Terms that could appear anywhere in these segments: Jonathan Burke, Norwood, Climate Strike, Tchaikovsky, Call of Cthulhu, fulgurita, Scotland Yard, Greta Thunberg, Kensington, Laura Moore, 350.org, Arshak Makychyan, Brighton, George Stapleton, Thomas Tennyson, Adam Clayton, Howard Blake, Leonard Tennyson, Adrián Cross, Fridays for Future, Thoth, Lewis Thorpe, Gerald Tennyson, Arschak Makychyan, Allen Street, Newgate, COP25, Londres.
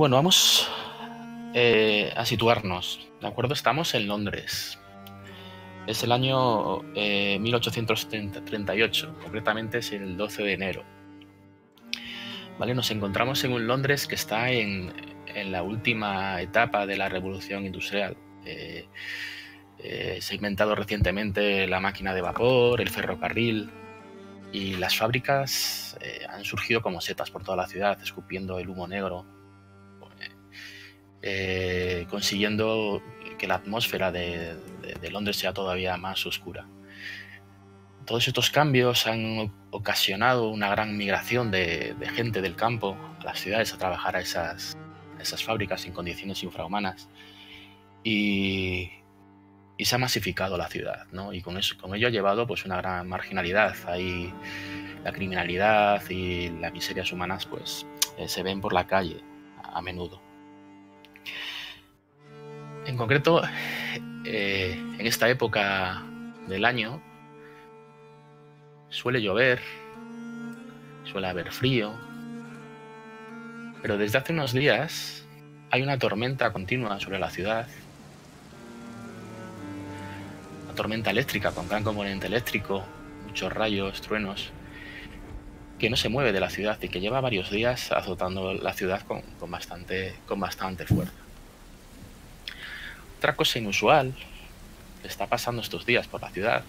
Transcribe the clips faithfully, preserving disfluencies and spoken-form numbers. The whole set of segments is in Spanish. Bueno, vamos eh, a situarnos, ¿de acuerdo? Estamos en Londres. Es el año eh, mil ochocientos treinta y ocho, concretamente es el doce de enero. ¿Vale? Nos encontramos en un Londres que está en, en la última etapa de la Revolución Industrial. Eh, eh, se ha inventado recientemente la máquina de vapor, el ferrocarril, y las fábricas eh, han surgido como setas por toda la ciudad, escupiendo el humo negro, eh, consiguiendo que la atmósfera de, de, de Londres sea todavía más oscura. Todos estos cambios han ocasionado una gran migración de, de gente del campo a las ciudades a trabajar a esas, a esas fábricas en condiciones infrahumanas, y, y se ha masificado la ciudad, ¿no? Y con, eso, con ello ha llevado pues, una gran marginalidad. Ahí la criminalidad y las miserias humanas pues, eh, se ven por la calle a, a menudo. En concreto, eh, en esta época del año suele llover, suele haber frío, pero desde hace unos días hay una tormenta continua sobre la ciudad, una tormenta eléctrica con gran componente eléctrico, muchos rayos, truenos, que no se mueve de la ciudad y que lleva varios días azotando la ciudad con, con, bastante, con bastante fuerza. Otra cosa inusual que está pasando estos días por la ciudad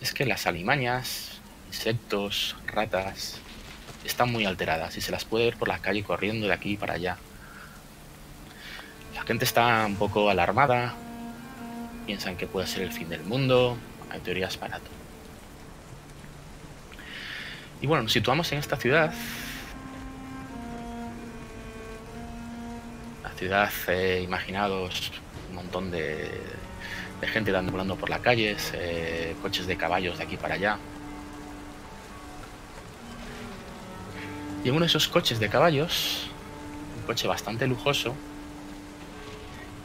es que las alimañas, insectos, ratas, están muy alteradas y se las puede ver por la calle corriendo de aquí para allá. La gente está un poco alarmada, piensan que puede ser el fin del mundo, hay teorías para todo. Y bueno, nos situamos en esta ciudad, la ciudad, eh, imaginaos, un montón de, de gente dando volando por las calles, eh, coches de caballos de aquí para allá. Y en uno de esos coches de caballos, un coche bastante lujoso,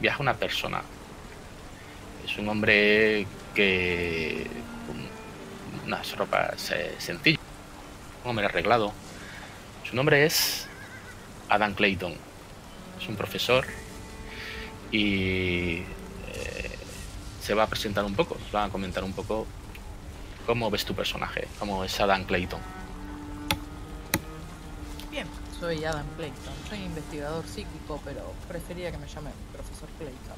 viaja una persona. Es un hombre que con unas ropas eh, sencillas, un hombre arreglado. Su nombre es Adam Clayton, es un profesor y se va a presentar un poco, va a comentar un poco cómo ves tu personaje, cómo es Adam Clayton. Bien, soy Adam Clayton, soy investigador psíquico, pero prefería que me llamen profesor Clayton.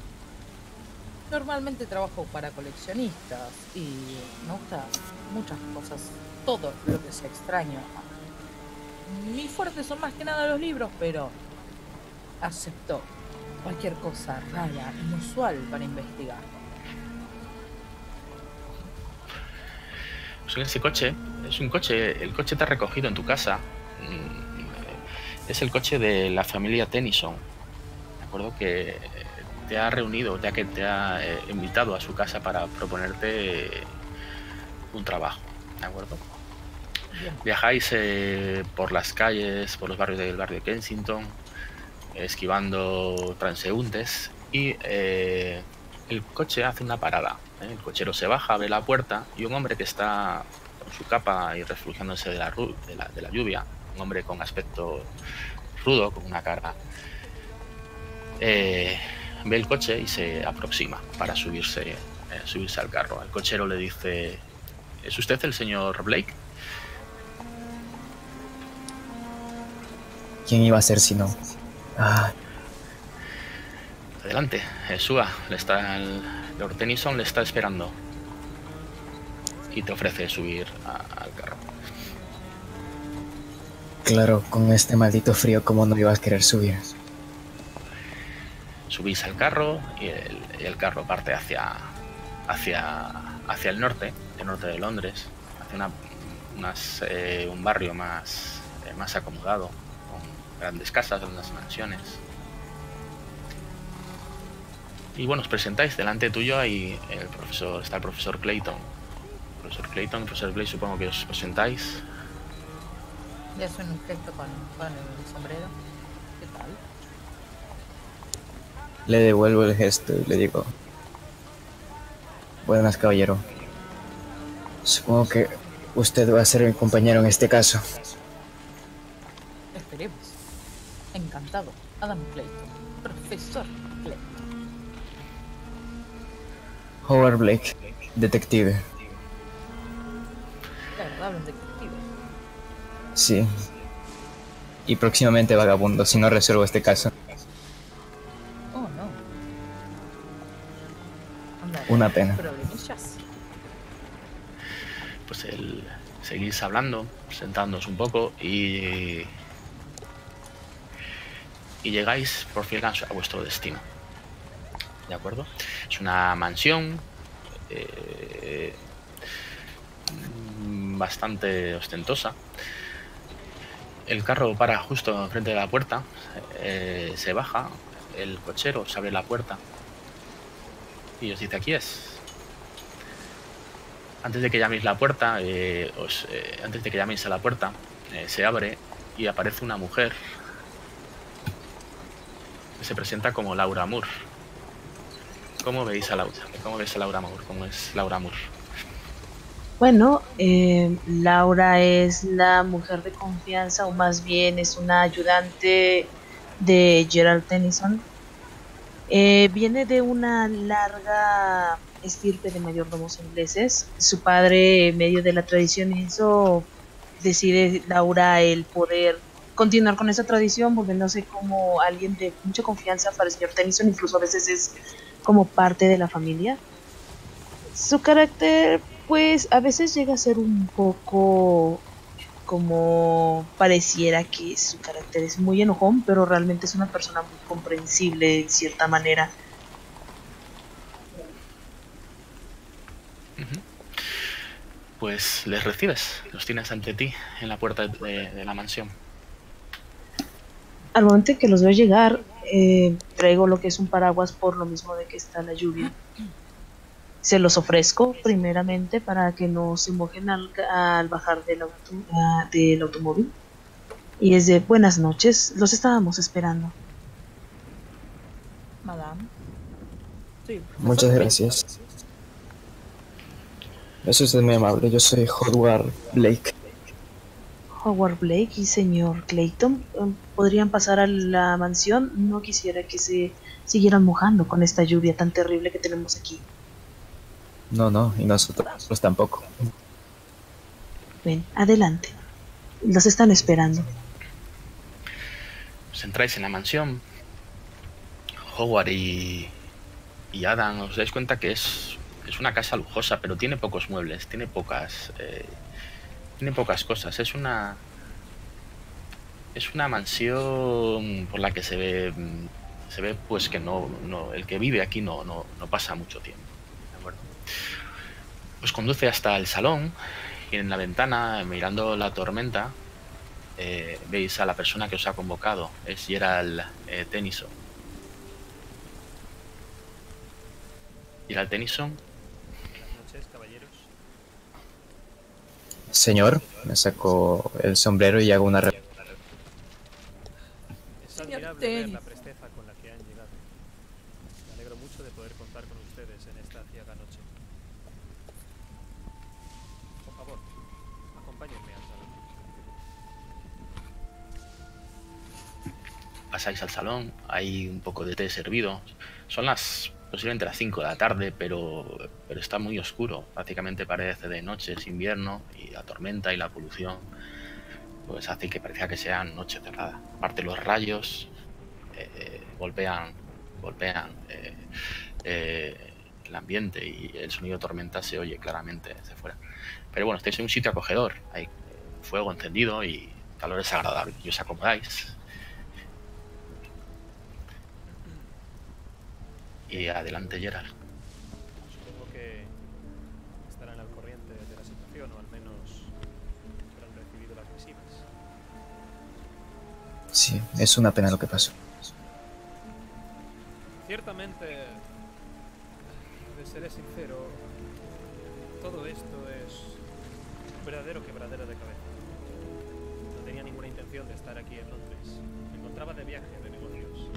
Normalmente trabajo para coleccionistas y me gustan muchas cosas, todo lo que sea extraño. Mis fuertes son más que nada los libros, pero acepto cualquier cosa rara, inusual para investigar. Pues en ese coche, es un coche, el coche te ha recogido en tu casa, es el coche de la familia Tennyson, de acuerdo, que te ha reunido, ya que te ha eh, invitado a su casa para proponerte un trabajo, de acuerdo. Bien. Viajáis eh, por las calles, por los barrios del barrio de Kensington, esquivando transeúntes y eh, el coche hace una parada. El cochero se baja, abre la puerta y un hombre que está con su capa y refugiándose de la, de la, de la lluvia, un hombre con aspecto rudo, con una cara, eh, ve el coche y se aproxima para subirse, eh, subirse al carro. El cochero le dice: ¿es usted el señor Blake? ¿Quién iba a ser si no? Ah. Adelante, eh, suba, le está el... Lord Tennyson le está esperando y te ofrece subir a, al carro. Claro, con este maldito frío, ¿cómo no ibas a querer subir? Subís al carro y el, y el carro parte hacia, hacia, hacia el norte, el norte de Londres, hacia una, unas, eh, un barrio más, eh, más acomodado, con grandes casas, grandes mansiones. Y bueno, os presentáis, delante tuyo y el profesor, está el profesor Clayton. El profesor Clayton, el profesor Blake, supongo que os presentáis. Ya es un gesto con, con el sombrero. ¿Qué tal? Le devuelvo el gesto y le digo: buenas, caballero. Supongo que usted va a ser mi compañero en este caso. Esperemos. Encantado, Adam Clayton. Profesor Clayton. Howard Blake, detective. Agradable detective. Sí. Y próximamente vagabundo, si no resuelvo este caso. Oh, no. Andale, una pena. Pues el... seguís hablando, sentándoos un poco y... y llegáis por fin a, a vuestro destino, ¿de acuerdo? Es una mansión eh, bastante ostentosa. El carro para justo enfrente de la puerta, eh, se baja, el cochero se abre la puerta y os dice: aquí es. Antes de que llaméis la puerta, eh, os, eh, antes de que llaméis a la puerta, eh, se abre y aparece una mujer. Se presenta como Laura Moore. ¿Cómo veis a Laura? ¿Cómo veis a Laura Moore? ¿Cómo es Laura Moore? Bueno, eh, Laura es la mujer de confianza, o más bien es una ayudante de Gerald Tennyson. Eh, viene de una larga estirpe de mayordomos ingleses. Su padre, en medio de la tradición, hizo, decide Laura el poder continuar con esa tradición, volviéndose como alguien de mucha confianza para el señor Tennyson, incluso a veces es como parte de la familia. Su carácter, pues, a veces llega a ser un poco como pareciera que su carácter es muy enojón, pero realmente es una persona muy comprensible en cierta manera. Pues les recibes, los tienes ante ti en la puerta de, de la mansión. Al momento en que los veo llegar, eh, traigo lo que es un paraguas por lo mismo de que está la lluvia. Se los ofrezco primeramente para que no se mojen al, al bajar del, auto, uh, del automóvil. Y es de: buenas noches, los estábamos esperando. Madame. Sí, muchas gracias. Eso es muy amable. Yo soy Howard Blake. Howard Blake y señor Clayton, ¿podrían pasar a la mansión? No quisiera que se siguieran mojando con esta lluvia tan terrible que tenemos aquí. No, no, y nosotros tampoco. Ven, adelante. Los están esperando. Os entráis en la mansión. Howard y, y Adam, os dais cuenta que es, es una casa lujosa, pero tiene pocos muebles, tiene pocas... Eh, Tiene pocas cosas. Es una es una mansión por la que se ve se ve pues que no, no el que vive aquí no, no, no pasa mucho tiempo. ¿De acuerdo? Os conduce hasta el salón y en la ventana, mirando la tormenta, eh, veis a la persona que os ha convocado. Es Gerald eh, Tennyson. Gerald Tennyson. Señor, me saco el sombrero y hago una re... Es admirable ver la presteza con la que han llegado. Me alegro mucho de poder contar con ustedes en esta ciega noche. Por favor, acompáñenme al salón. Pasáis al salón, hay un poco de té servido. Son las... posiblemente las cinco de la tarde, pero, pero está muy oscuro. Prácticamente parece de noche, es invierno, y la tormenta y la polución pues hace que parezca que sea noche cerrada. Aparte los rayos eh, golpean, golpean eh, eh, el ambiente y el sonido de tormenta se oye claramente desde fuera. Pero bueno, estáis en un sitio acogedor, hay fuego encendido y calor es agradable, y os acomodáis. Y adelante, Gerald. Supongo que estarán al corriente de la situación, o al menos habrán recibido las misivas. Sí, es una pena lo que pasó. Ciertamente, de seré sincero, todo esto es un verdadero quebradero de cabeza. No tenía ninguna intención de estar aquí en Londres. Me encontraba de viaje de negocios.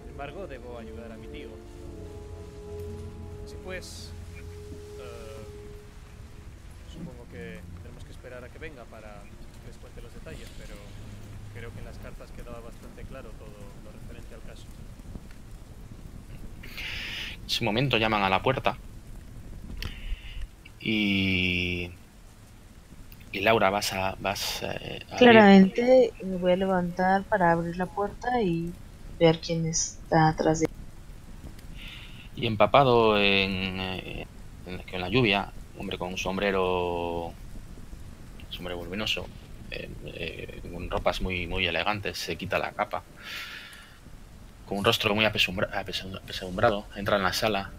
Sin embargo, debo ayudar a mi tío. Así pues, uh, supongo que tenemos que esperar a que venga para que les cuente los detalles, pero creo que en las cartas quedaba bastante claro todo lo referente al caso. En ese momento llaman a la puerta y... Y Laura, vas a... Vas a, a Claramente abrir. Me voy a levantar para abrir la puerta y ver quién está atrás de ella. Y empapado en, en, en la lluvia, un hombre con un sombrero, sombrero voluminoso, eh, eh, con ropas muy, muy elegantes, se quita la capa, con un rostro muy apesadumbrado, entra en la sala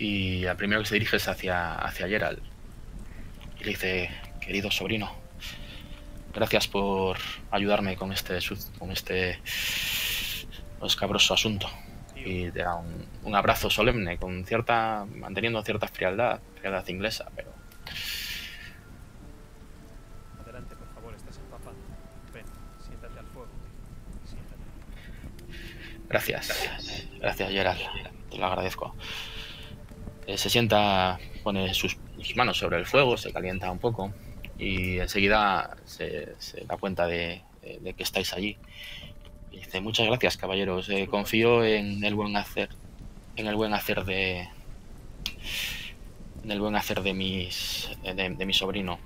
y al primero que se dirige es hacia, hacia Gerald. Y le dice... Querido sobrino, gracias por ayudarme con este con este escabroso asunto. Y te da un, un abrazo solemne, con cierta manteniendo cierta frialdad, frialdad inglesa, pero... Adelante, por favor, estás empapado. Ven, siéntate al fuego. Siéntate. Gracias, gracias Gerald, te lo agradezco. Eh, se sienta, pone sus, sus manos sobre el fuego, se calienta un poco. Y enseguida se, se da cuenta de, de, de que estáis allí. Y dice, muchas gracias, caballeros. Eh, confío en el buen hacer, en el buen hacer de, en el buen hacer de mis, de, de mi sobrino.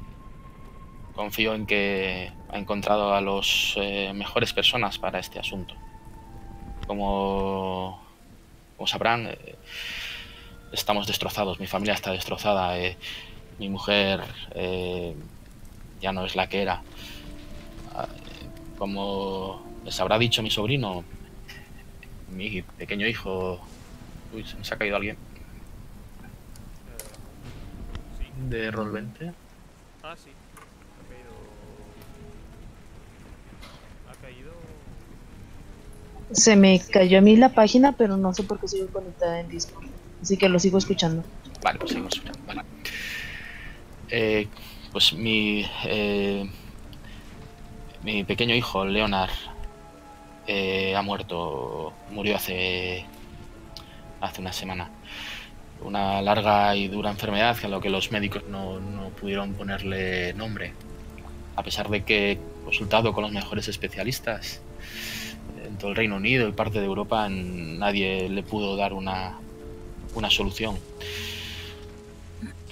Confío en que ha encontrado a los eh, mejores personas para este asunto. Como, como sabrán, eh, estamos destrozados. Mi familia está destrozada. Eh, Mi mujer eh, ya no es la que era. Como les habrá dicho mi sobrino, mi pequeño hijo... Uy, se nos ha caído alguien. ¿De Roll veinte? Ah, sí. Ha caído... Ha caído... Se me cayó a mí la página, pero no sé por qué sigo conectada en Discord. Así que lo sigo escuchando. Vale, pues sigo escuchando. Vale. Eh, pues mi, eh, mi pequeño hijo, Leonard, eh, ha muerto, murió hace, hace una semana. Una larga y dura enfermedad a la que los médicos no, no pudieron ponerle nombre. A pesar de que he consultado con los mejores especialistas en todo el Reino Unido y parte de Europa, nadie le pudo dar una, una solución.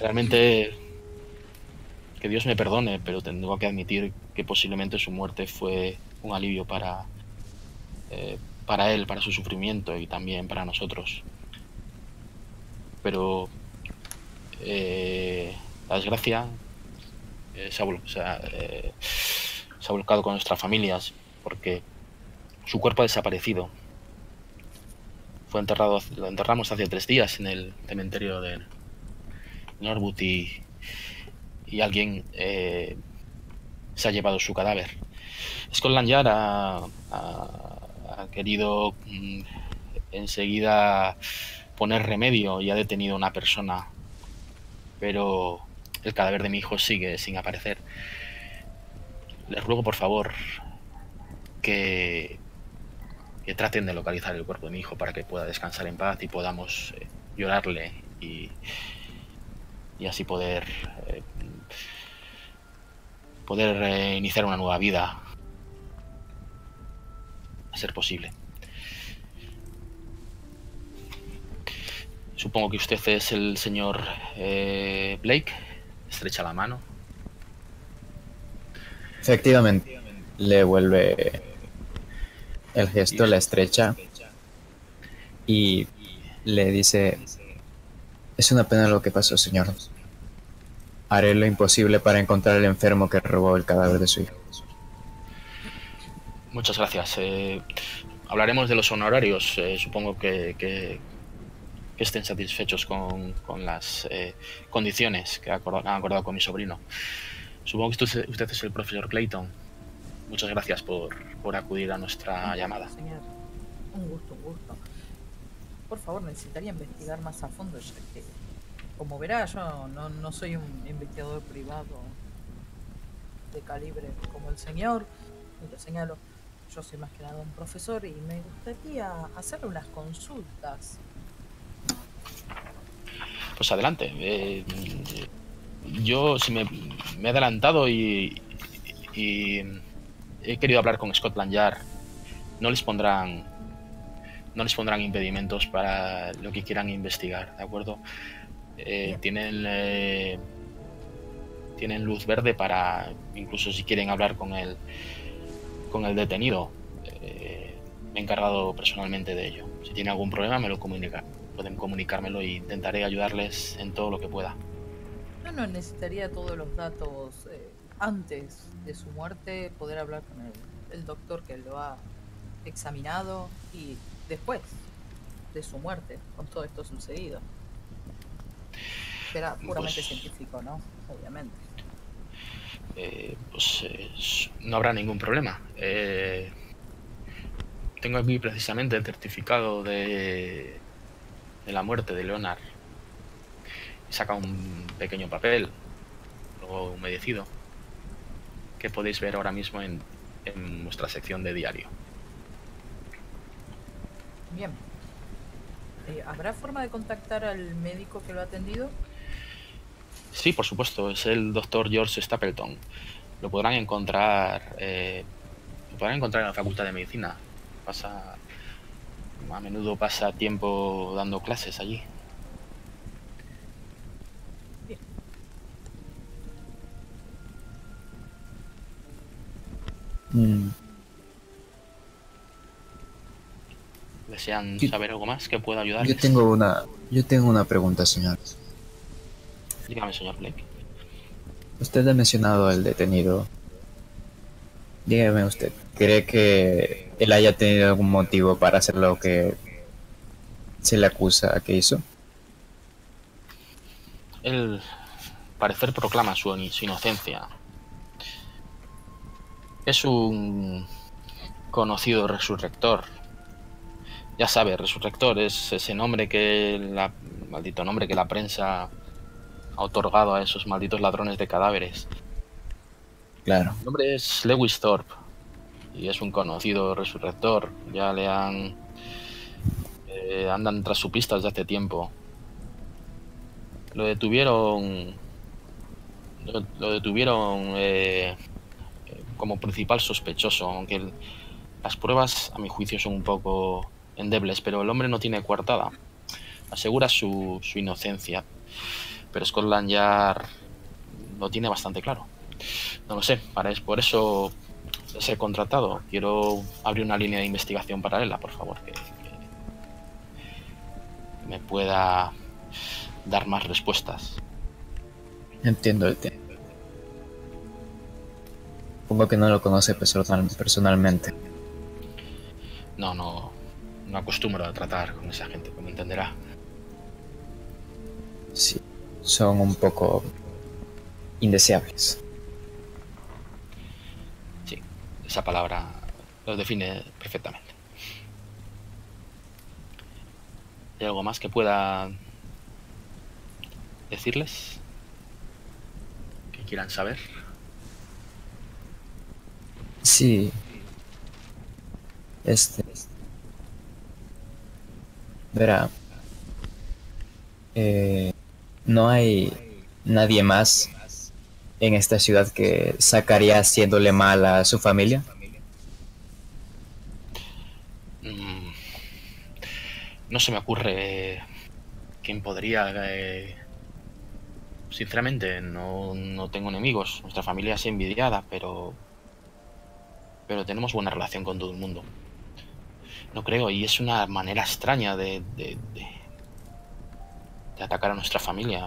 Realmente... Que Dios me perdone, pero tengo que admitir que posiblemente su muerte fue un alivio para, eh, para él, para su sufrimiento y también para nosotros. Pero eh, la desgracia eh, se, ha, se, ha, eh, se ha volcado con nuestras familias porque su cuerpo ha desaparecido. Fue enterrado, lo enterramos hace tres días en el cementerio de Norwood y... y alguien eh, se ha llevado su cadáver. Scotland Yard ha, ha, ha querido mm, enseguida poner remedio y ha detenido a una persona, pero el cadáver de mi hijo sigue sin aparecer. Les ruego por favor que, que traten de localizar el cuerpo de mi hijo para que pueda descansar en paz y podamos eh, llorarle y, y así poder... Eh, poder eh, iniciar una nueva vida a ser posible. Supongo que usted es el señor eh, Blake. Estrecha la mano. Efectivamente, le vuelve el gesto, la estrecha y le dice: es una pena lo que pasó, señor. Haré lo imposible para encontrar al enfermo que robó el cadáver de su hijo. Muchas gracias. Eh, hablaremos de los honorarios. Eh, supongo que, que, que estén satisfechos con, con las eh, condiciones que han acordado, acordado con mi sobrino. Supongo que usted, usted es el profesor Clayton. Muchas gracias por, por acudir a nuestra llamada. Señor, un gusto, un gusto. Por favor, necesitaría investigar más a fondo ya que... Como verá, yo no, no soy un investigador privado de calibre como el señor, y lo señalo, yo soy más que nada un profesor y me gustaría hacer unas consultas. Pues adelante. Eh, yo si me, me he adelantado y, y, he querido hablar con Scotland Yard. No les pondrán, no les pondrán impedimentos para lo que quieran investigar, ¿de acuerdo? Eh, tienen, eh, tienen luz verde para, incluso si quieren hablar con el, con el detenido. Eh, me he encargado personalmente de ello. Si tienen algún problema, me lo comunican. Pueden comunicármelo y intentaré ayudarles en todo lo que pueda. No, no necesitaría todos los datos eh, antes de su muerte, poder hablar con el, el doctor que lo ha examinado y después de su muerte, con todo esto sucedido. Será puramente pues, científico, ¿no? Obviamente. Eh, pues eh, no habrá ningún problema. Eh, tengo aquí precisamente el certificado de... de la muerte de Leonard. Saca un pequeño papel, luego humedecido, que podéis ver ahora mismo en, en nuestra sección de diario. Bien. Eh, ¿Habrá forma de contactar al médico que lo ha atendido? Sí, por supuesto. Es el doctor George Stapleton. Lo podrán encontrar, eh, lo podrán encontrar en la Facultad de Medicina. Pasa... A menudo pasa tiempo dando clases allí. Bien. Mm. ¿Desean yo, saber algo más que pueda ayudarles? Yo tengo una, yo tengo una pregunta, señor. Dígame, señor Blake. Usted ha mencionado al detenido. Dígame usted, ¿cree que él haya tenido algún motivo para hacer lo que se le acusa que hizo? Él, parecer, proclama su, su inocencia. Es un conocido resurrector. Ya sabe, resurrector es ese nombre que la, maldito nombre que la prensa ha otorgado a esos malditos ladrones de cadáveres. Claro. Su nombre es Lewis Thorpe. Y es un conocido resurrector. Ya le han... Eh, andan tras su pista desde hace tiempo. Lo detuvieron... Lo, lo detuvieron eh, como principal sospechoso. Aunque el, las pruebas, a mi juicio, son un poco endebles. Pero el hombre no tiene coartada. Asegura su, su inocencia. Pero Scotland Yard lo tiene bastante claro. No lo sé. Es por eso... ser contratado. Quiero abrir una línea de investigación paralela, por favor, que, que me pueda dar más respuestas. Entiendo el tema. Supongo que no lo conoce personalmente. No, no, no acostumbro a tratar con esa gente, como entenderá. Sí, son un poco indeseables. Esa palabra los define perfectamente. ¿Hay algo más que pueda decirles? ¿Que quieran saber? Sí. Este. Verá. Eh, no hay nadie más en esta ciudad que sacaría haciéndole mal a su familia. Mm, no se me ocurre quién podría. Eh, sinceramente, no, no tengo enemigos. Nuestra familia es envidiada, pero pero tenemos buena relación con todo el mundo. No creo, y es una manera extraña de de, de, de atacar a nuestra familia.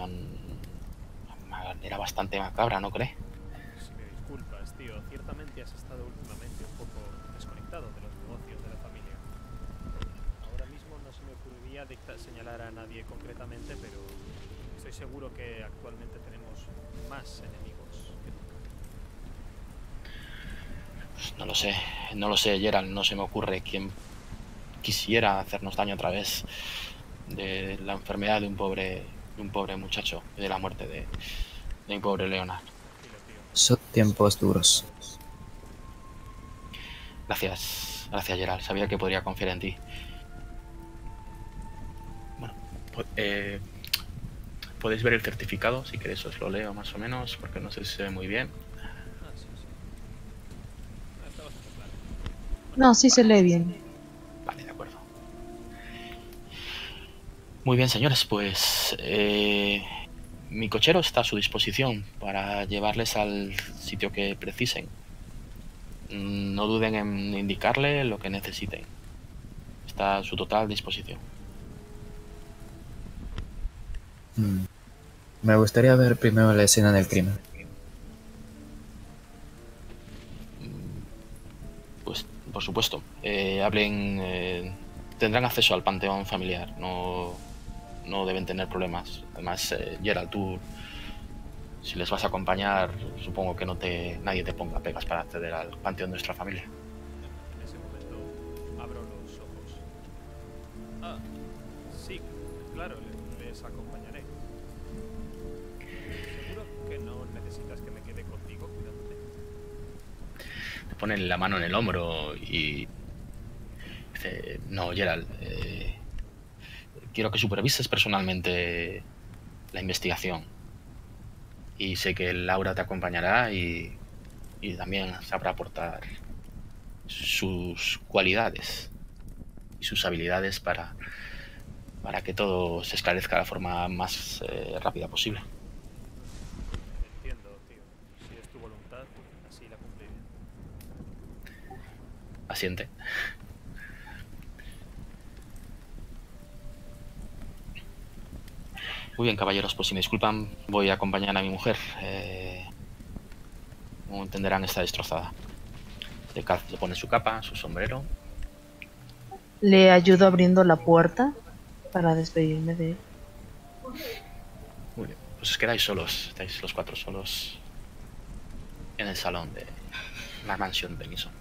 Era bastante macabra, ¿no cree? Si me disculpas, tío, ciertamente has estado últimamente un poco desconectado de los negocios de la familia. Ahora mismo no se me ocurriría señalar a nadie concretamente, pero estoy seguro que actualmente tenemos más enemigos que nunca. Pues no lo sé, no lo sé, Gerald, no se me ocurre quién quisiera hacernos daño a través de la enfermedad de un pobre, de un pobre muchacho y de la muerte de... de mi pobre Leonard. Son tiempos duros. Gracias, gracias Gerald. Sabía que podría confiar en ti. Bueno, po eh, podéis ver el certificado, si queréis os lo leo más o menos, porque no sé si se ve muy bien. Ah, sí, sí. Está No, sí se lee bien. Vale, de acuerdo. Muy bien, señores, pues eh, mi cochero está a su disposición para llevarles al sitio que precisen. No duden en indicarle lo que necesiten. Está a su total disposición. Hmm. Me gustaría ver primero la escena del crimen. Pues, por supuesto. Eh, hablen... Eh, tendrán acceso al panteón familiar. No, no deben tener problemas. Además, eh, Gerald, tú... Si les vas a acompañar, supongo que no te, nadie te ponga pegas para acceder al panteón de nuestra familia. En ese momento, abro los ojos. Ah, sí, claro, les acompañaré. ¿Seguro que no necesitas que me quede contigo cuidándote? Te ponen la mano en el hombro y... Dice, no, Gerald, eh, quiero que supervises personalmente la investigación. Y sé que Laura te acompañará y, y también sabrá aportar sus cualidades y sus habilidades para, para que todo se esclarezca de la forma más eh, rápida posible. Entiendo, tío. Si es tu voluntad, así la cumpliré. Asiente. Muy bien, caballeros, pues si me disculpan, voy a acompañar a mi mujer. Eh, como entenderán, está destrozada. Se, se pone su capa, su sombrero. Le ayudo abriendo la puerta para despedirme de él. Muy bien, pues os quedáis solos, estáis los cuatro solos en el salón de la mansión de Tennyson.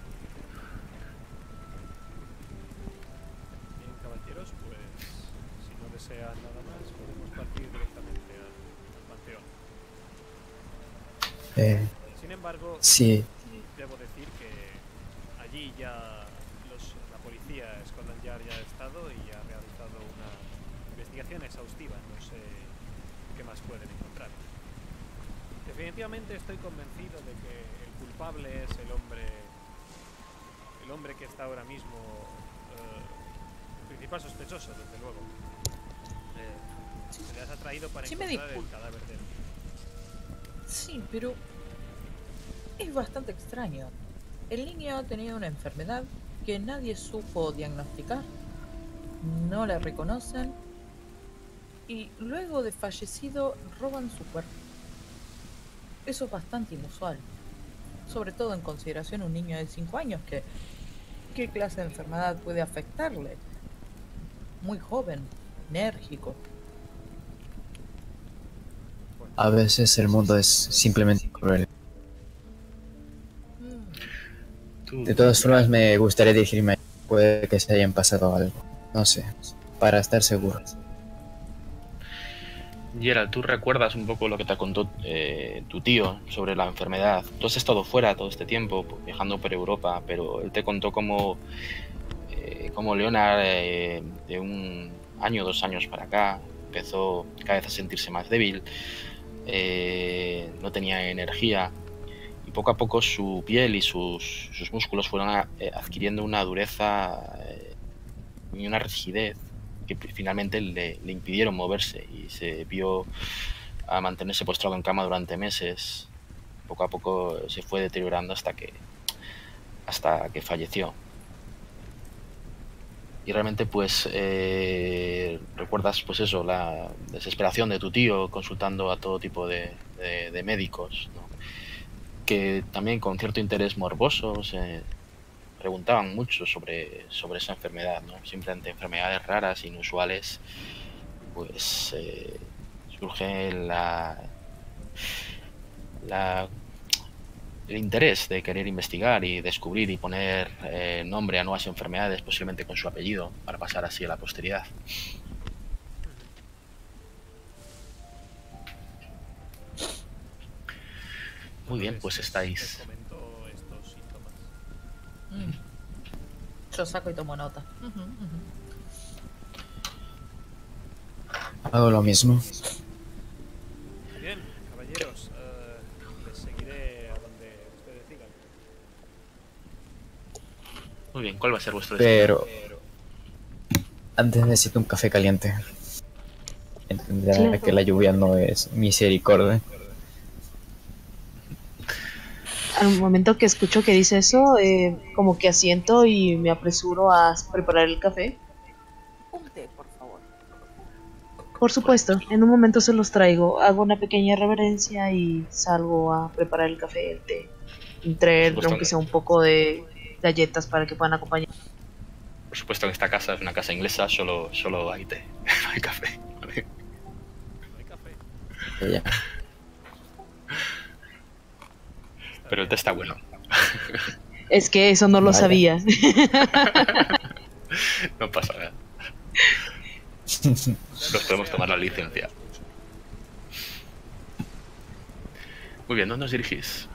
Bien, caballeros, pues si no desean nada más, podemos partir directamente al panteón. Eh, Sin embargo, sí. Debo decir que allí ya los, la policía Scotland Yard ya ha estado y ha realizado una investigación exhaustiva. No sé qué más pueden encontrar. Definitivamente estoy convencido de que el culpable es el hombre, el hombre que está ahora mismo eh, el principal sospechoso, desde luego. Se las ha traído para encontrar el cadáver de él. Sí, pero es bastante extraño. El niño tenía una enfermedad que nadie supo diagnosticar. No la reconocen. Y luego de fallecido roban su cuerpo. Eso es bastante inusual. Sobre todo en consideración a un niño de cinco años que... ¿Qué clase de enfermedad puede afectarle? Muy joven, enérgico. A veces el mundo es simplemente cruel. De todas formas, me gustaría dirigirme. Puede que se hayan pasado algo. No sé, para estar seguro. Gerald, tú recuerdas un poco lo que te contó eh, tu tío sobre la enfermedad. Tú has estado fuera todo este tiempo, viajando por Europa, pero él te contó cómo, eh, cómo Leonard, eh, de un año o dos años para acá, empezó cada vez a sentirse más débil. Eh, no tenía energía y poco a poco su piel y sus, sus músculos fueron a, eh, adquiriendo una dureza eh, y una rigidez que finalmente le, le impidieron moverse y se vio a mantenerse postrado en cama durante meses. Poco a poco se fue deteriorando hasta que hasta que falleció. Y realmente, pues, eh, recuerdas, pues eso, la desesperación de tu tío consultando a todo tipo de, de, de médicos, ¿no? Que también con cierto interés morboso se preguntaban mucho sobre, sobre esa enfermedad, ¿no? Siempre ante enfermedades raras, inusuales, pues eh, surge la, la, el interés de querer investigar y descubrir y poner eh, nombre a nuevas enfermedades, posiblemente con su apellido, para pasar así a la posteridad. Muy bien, pues estáis. Yo saco y tomo nota. Hago lo mismo. Bien, caballeros, uh, les seguiré a donde ustedes digan. Muy bien, ¿cuál va a ser vuestro destino? Pero antes necesito un café caliente. Entenderá claro que la lluvia no es misericordia. Al momento que escucho que dice eso, eh, como que asiento y me apresuro a preparar el café. Un té, por favor. Por supuesto, en un momento se los traigo. Hago una pequeña reverencia y salgo a preparar el café, el té. Entre, aunque sea un poco de galletas para que puedan acompañar. Por supuesto, en esta casa es una casa inglesa, solo, solo hay té, no hay café. No hay café. Yeah. Pero el té está bueno. Es que eso no lo vale. sabía. No pasa nada. Nos podemos tomar la licencia. Muy bien, ¿dónde os dirigís?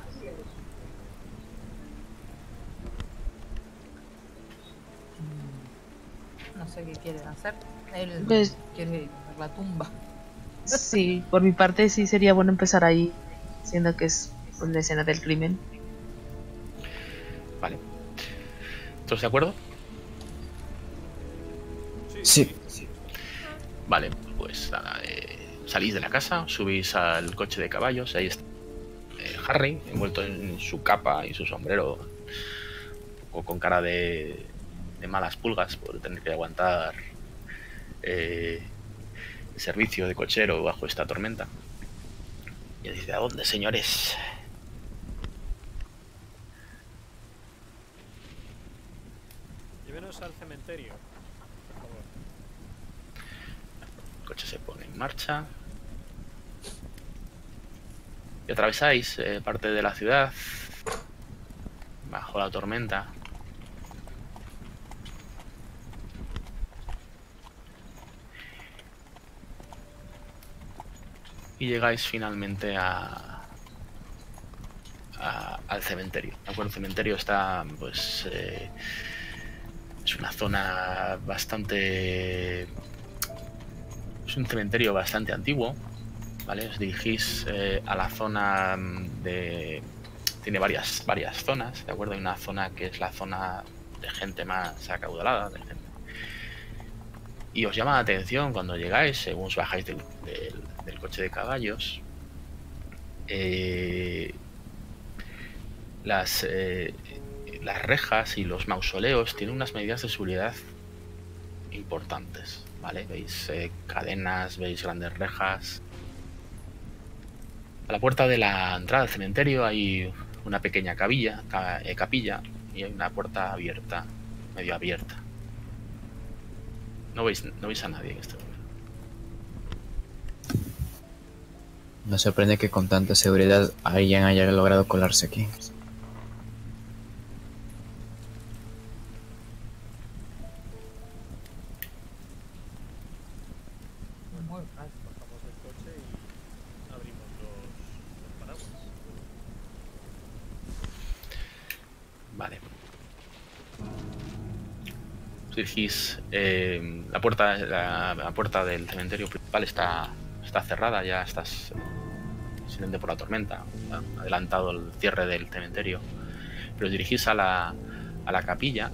No sé qué quieren hacer. Él pues, quiere ir a la tumba. Sí, por mi parte sí sería bueno empezar ahí, siendo que es la escena del crimen. Vale. ¿Todos de acuerdo? Sí. Sí. Vale, pues nada, eh, salís de la casa, subís al coche de caballos, ahí está eh, Harry, envuelto en su capa y su sombrero, un poco con cara de, de malas pulgas por tener que aguantar eh, el servicio de cochero bajo esta tormenta. Y dice, ¿a dónde, señores? Llévenos al cementerio, por favor. El coche se pone en marcha. Y atravesáis eh, parte de la ciudad bajo la tormenta. Y llegáis finalmente a, a al cementerio. Bueno, el cementerio está, pues, eh, es una zona bastante, es un cementerio bastante antiguo, ¿vale? Os dirigís eh, a la zona de, tiene varias varias zonas, ¿de acuerdo? Hay una zona que es la zona de gente más acaudalada, de gente. Y os llama la atención cuando llegáis, según os bajáis del, del, del coche de caballos, eh, las, eh, las rejas y los mausoleos tienen unas medidas de seguridad importantes, ¿vale? Veis eh, cadenas, veis grandes rejas. A la puerta de la entrada al cementerio hay una pequeña capilla, capilla y hay una puerta abierta, medio abierta. No veis, no veis a nadie en este momento. Me sorprende que con tanta seguridad alguien haya logrado colarse aquí. Muy fácil, bajamos del coche y abrimos los paraguas. Vale. Dirigís, eh, la puerta la, la puerta del cementerio principal está, está cerrada, ya estás silente por la tormenta, ha adelantado el cierre del cementerio, pero dirigís a la, a la capilla.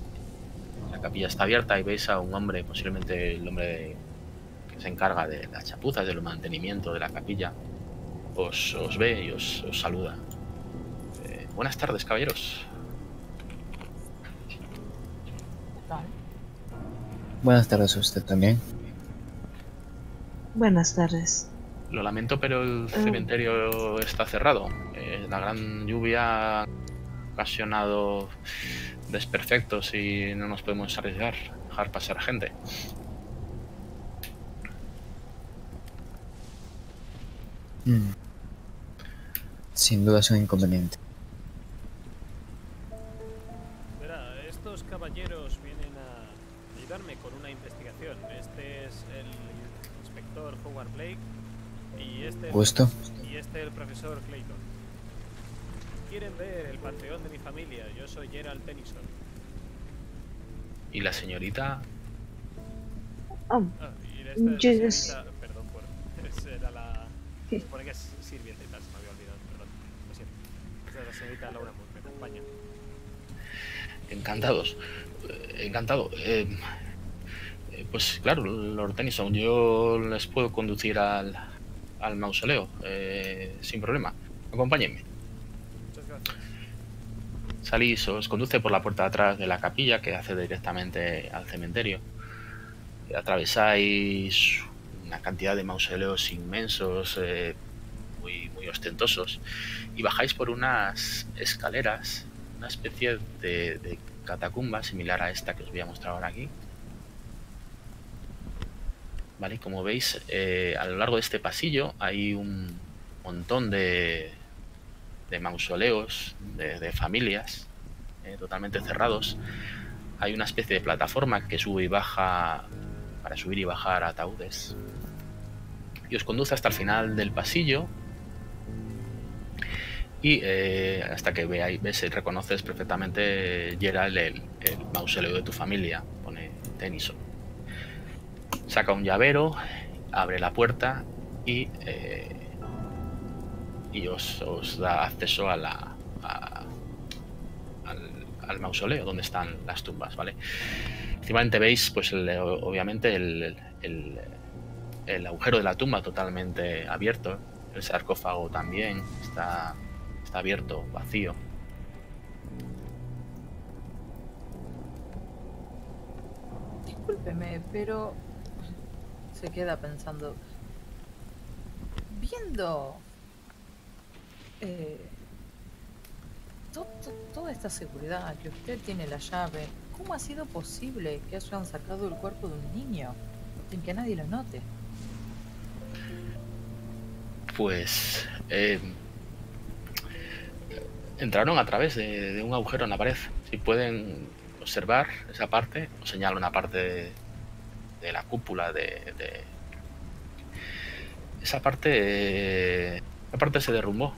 La capilla está abierta y veis a un hombre, posiblemente el hombre de, que se encarga de las chapuzas, del mantenimiento de la capilla, os, os ve y os, os saluda. Eh, buenas tardes, caballeros. ¿Qué tal? Buenas tardes a usted también. Buenas tardes. Lo lamento, pero el cementerio uh. está cerrado. Eh, la gran lluvia ha ocasionado desperfectos y no nos podemos arriesgar a dejar pasar gente. Mm. Sin duda es un inconveniente. Verá, estos caballeros vienen a ayudarme con una investigación. Este es el inspector Howard Blake y este, ¿Gusto? y este el profesor Clayton. Quieren ver el panteón de mi familia. Yo soy Gerald Tennyson. ¿Y la señorita? Oh, ah, y esta es la señorita... Perdón, por... era la... Se supone que es sirviente, tal, se me había olvidado. Perdón, lo siento. Esta es la señorita Laura Moore, me acompaña. encantados, encantado. Eh, pues claro, Lord Tennyson, yo les puedo conducir al, al mausoleo, eh, sin problema. Acompáñenme. Muchas gracias. Salís, os conduce por la puerta de atrás de la capilla que hace directamente al cementerio. Atravesáis una cantidad de mausoleos inmensos, eh, muy, muy ostentosos, y bajáis por unas escaleras, una especie de, de catacumba similar a esta que os voy a mostrar ahora aquí. Vale, como veis, eh, a lo largo de este pasillo hay un montón de, de mausoleos, de, de familias, eh, totalmente cerrados. Hay una especie de plataforma que sube y baja, para subir y bajar ataúdes. Y os conduce hasta el final del pasillo. Y eh, hasta que veáis, ves y reconoces perfectamente, Gerald, el, el mausoleo de tu familia, pone Tennyson. Saca un llavero, abre la puerta y, eh, y os, os da acceso a la, a, al, al mausoleo donde están las tumbas, ¿vale? Encimamente veis, pues el, obviamente, el, el, el agujero de la tumba totalmente abierto. El sarcófago también está... Está abierto, vacío. Discúlpeme, pero se queda pensando. Viendo eh, to, to, toda esta seguridad que usted tiene la llave, ¿cómo ha sido posible que hayan sacado el cuerpo de un niño sin que nadie lo note? Pues... Eh... Entraron a través de, de un agujero en la pared. Si pueden observar esa parte, os señalo una parte de, de la cúpula de, de... Esa parte... La parte se derrumbó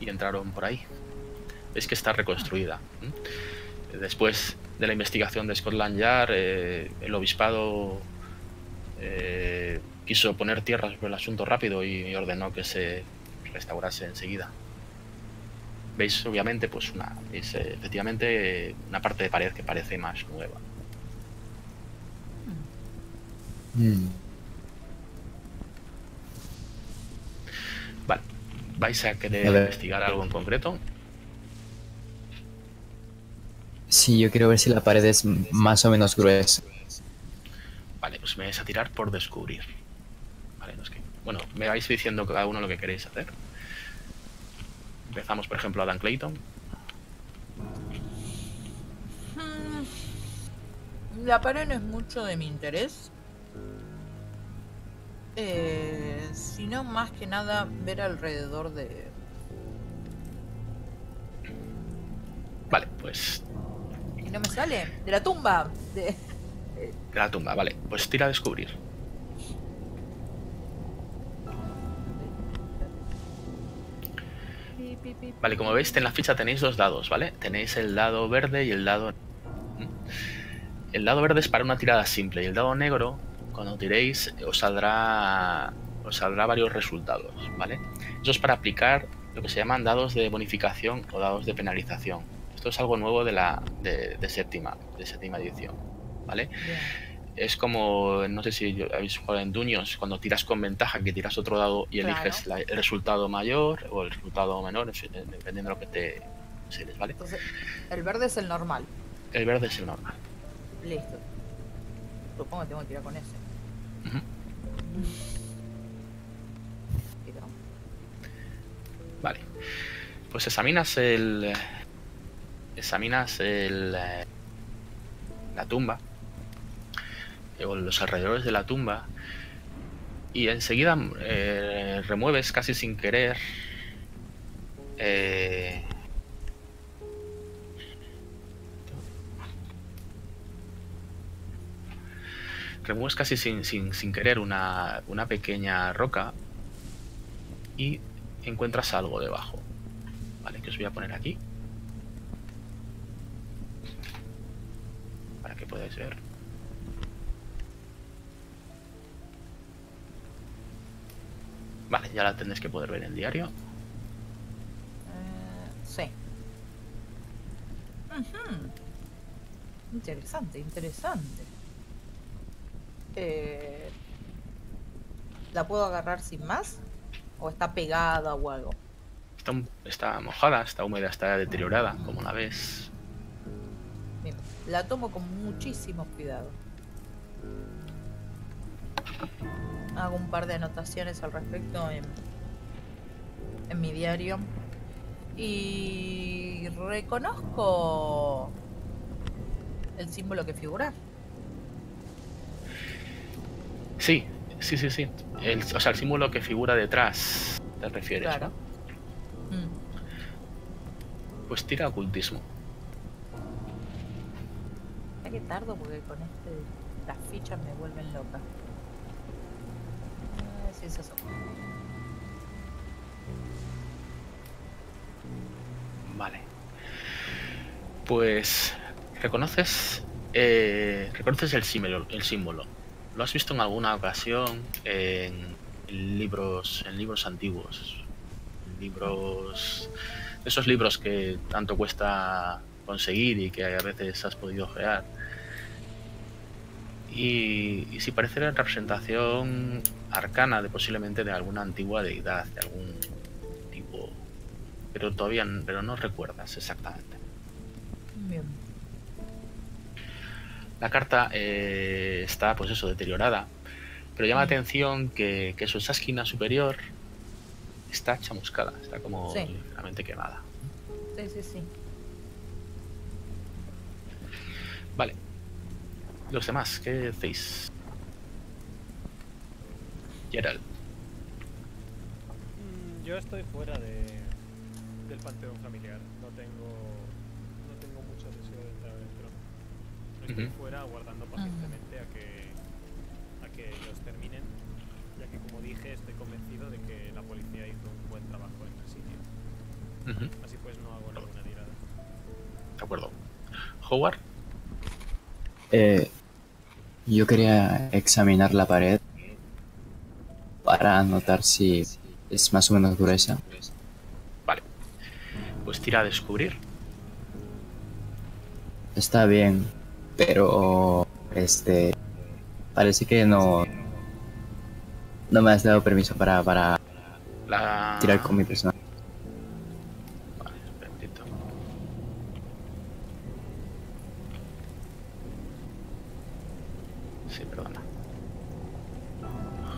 y entraron por ahí. Es que está reconstruida. Después de la investigación de Scotland Yard, eh, el obispado eh, quiso poner tierra sobre el asunto rápido y ordenó que se restaurase enseguida. Veis obviamente pues una es, efectivamente una parte de pared que parece más nueva. Mm. Vale, vais a querer a investigar algo en concreto. Sí, yo quiero ver si la pared es más o menos gruesa. Vale, pues me vais a tirar por descubrir. Vale, no es que, bueno, me vais diciendo cada uno lo que queréis hacer. Empezamos, por ejemplo, a Adam Clayton. La pared no es mucho de mi interés, eh, sino más que nada ver alrededor de... Vale, pues... Y no me sale, de la tumba. De, de la tumba, vale, pues tira a descubrir. Vale, como veis en la ficha tenéis dos dados, ¿vale? Tenéis el dado verde y el dado... El dado verde es para una tirada simple y el dado negro, cuando tiréis, os saldrá, os saldrá varios resultados, ¿vale? Eso es para aplicar lo que se llaman dados de bonificación o dados de penalización. Esto es algo nuevo de la de, de séptima, de séptima edición, ¿vale? Bien. Es como, no sé si habéis jugado en Dungeons, cuando tiras con ventaja, que tiras otro dado y claro, eliges la, el resultado mayor o el resultado menor, dependiendo de lo que te seres, ¿vale? Entonces, el verde es el normal. El verde es el normal. Listo. Supongo que tengo que tirar con ese. Uh-huh. Vale. Pues examinas el... Examinas el... La tumba. O los alrededores de la tumba y enseguida eh, remueves casi sin querer eh... remueves casi sin, sin, sin querer una, una pequeña roca y encuentras algo debajo, vale, que os voy a poner aquí para que podáis ver. Vale, ya la tendréis que poder ver en el diario. Uh, sí. Uh-huh. Interesante, interesante. Eh, ¿La puedo agarrar sin más? ¿O está pegada o algo? Está, está mojada, está húmeda, está deteriorada, como la ves. Bien, la tomo con muchísimo cuidado. Hago un par de anotaciones al respecto en, en mi diario. Y reconozco el símbolo que figura. Sí, sí, sí, sí. El, o sea, el símbolo que figura detrás, te refieres, claro, ¿no? Mm. Pues tira ocultismo. Ya que tardo, porque con este las fichas me vuelven loca. Eh, sí, eso. Vale. Pues reconoces, eh, reconoces el símbolo, el símbolo. Lo has visto en alguna ocasión en libros, en libros antiguos, libros, esos libros que tanto cuesta conseguir y que a veces has podido ojear. Y, y si parece la representación arcana de posiblemente de alguna antigua deidad, de algún tipo, pero todavía, pero no recuerdas exactamente. Bien. La carta eh, está, pues eso, deteriorada, pero llama sí. la atención que, que su esquina superior está chamuscada, está como sí. ligeramente quemada. Sí, sí, sí. Vale. Los demás, ¿qué hacéis? Gerald. Yo estoy fuera de, del panteón familiar, no tengo... Estoy fuera aguardando pacientemente a que, a que los terminen, ya que, como dije, estoy convencido de que la policía hizo un buen trabajo en el sitio. Uh-huh. Así pues no hago ninguna tirada. De acuerdo. ¿Howard? Eh, yo quería examinar la pared para notar si es más o menos gruesa. Vale. Pues tira a descubrir. Está bien. Pero, este, parece que no, no me has dado permiso para, para la... tirar con mi personaje. Vale, espera un poquito. Sí, perdona.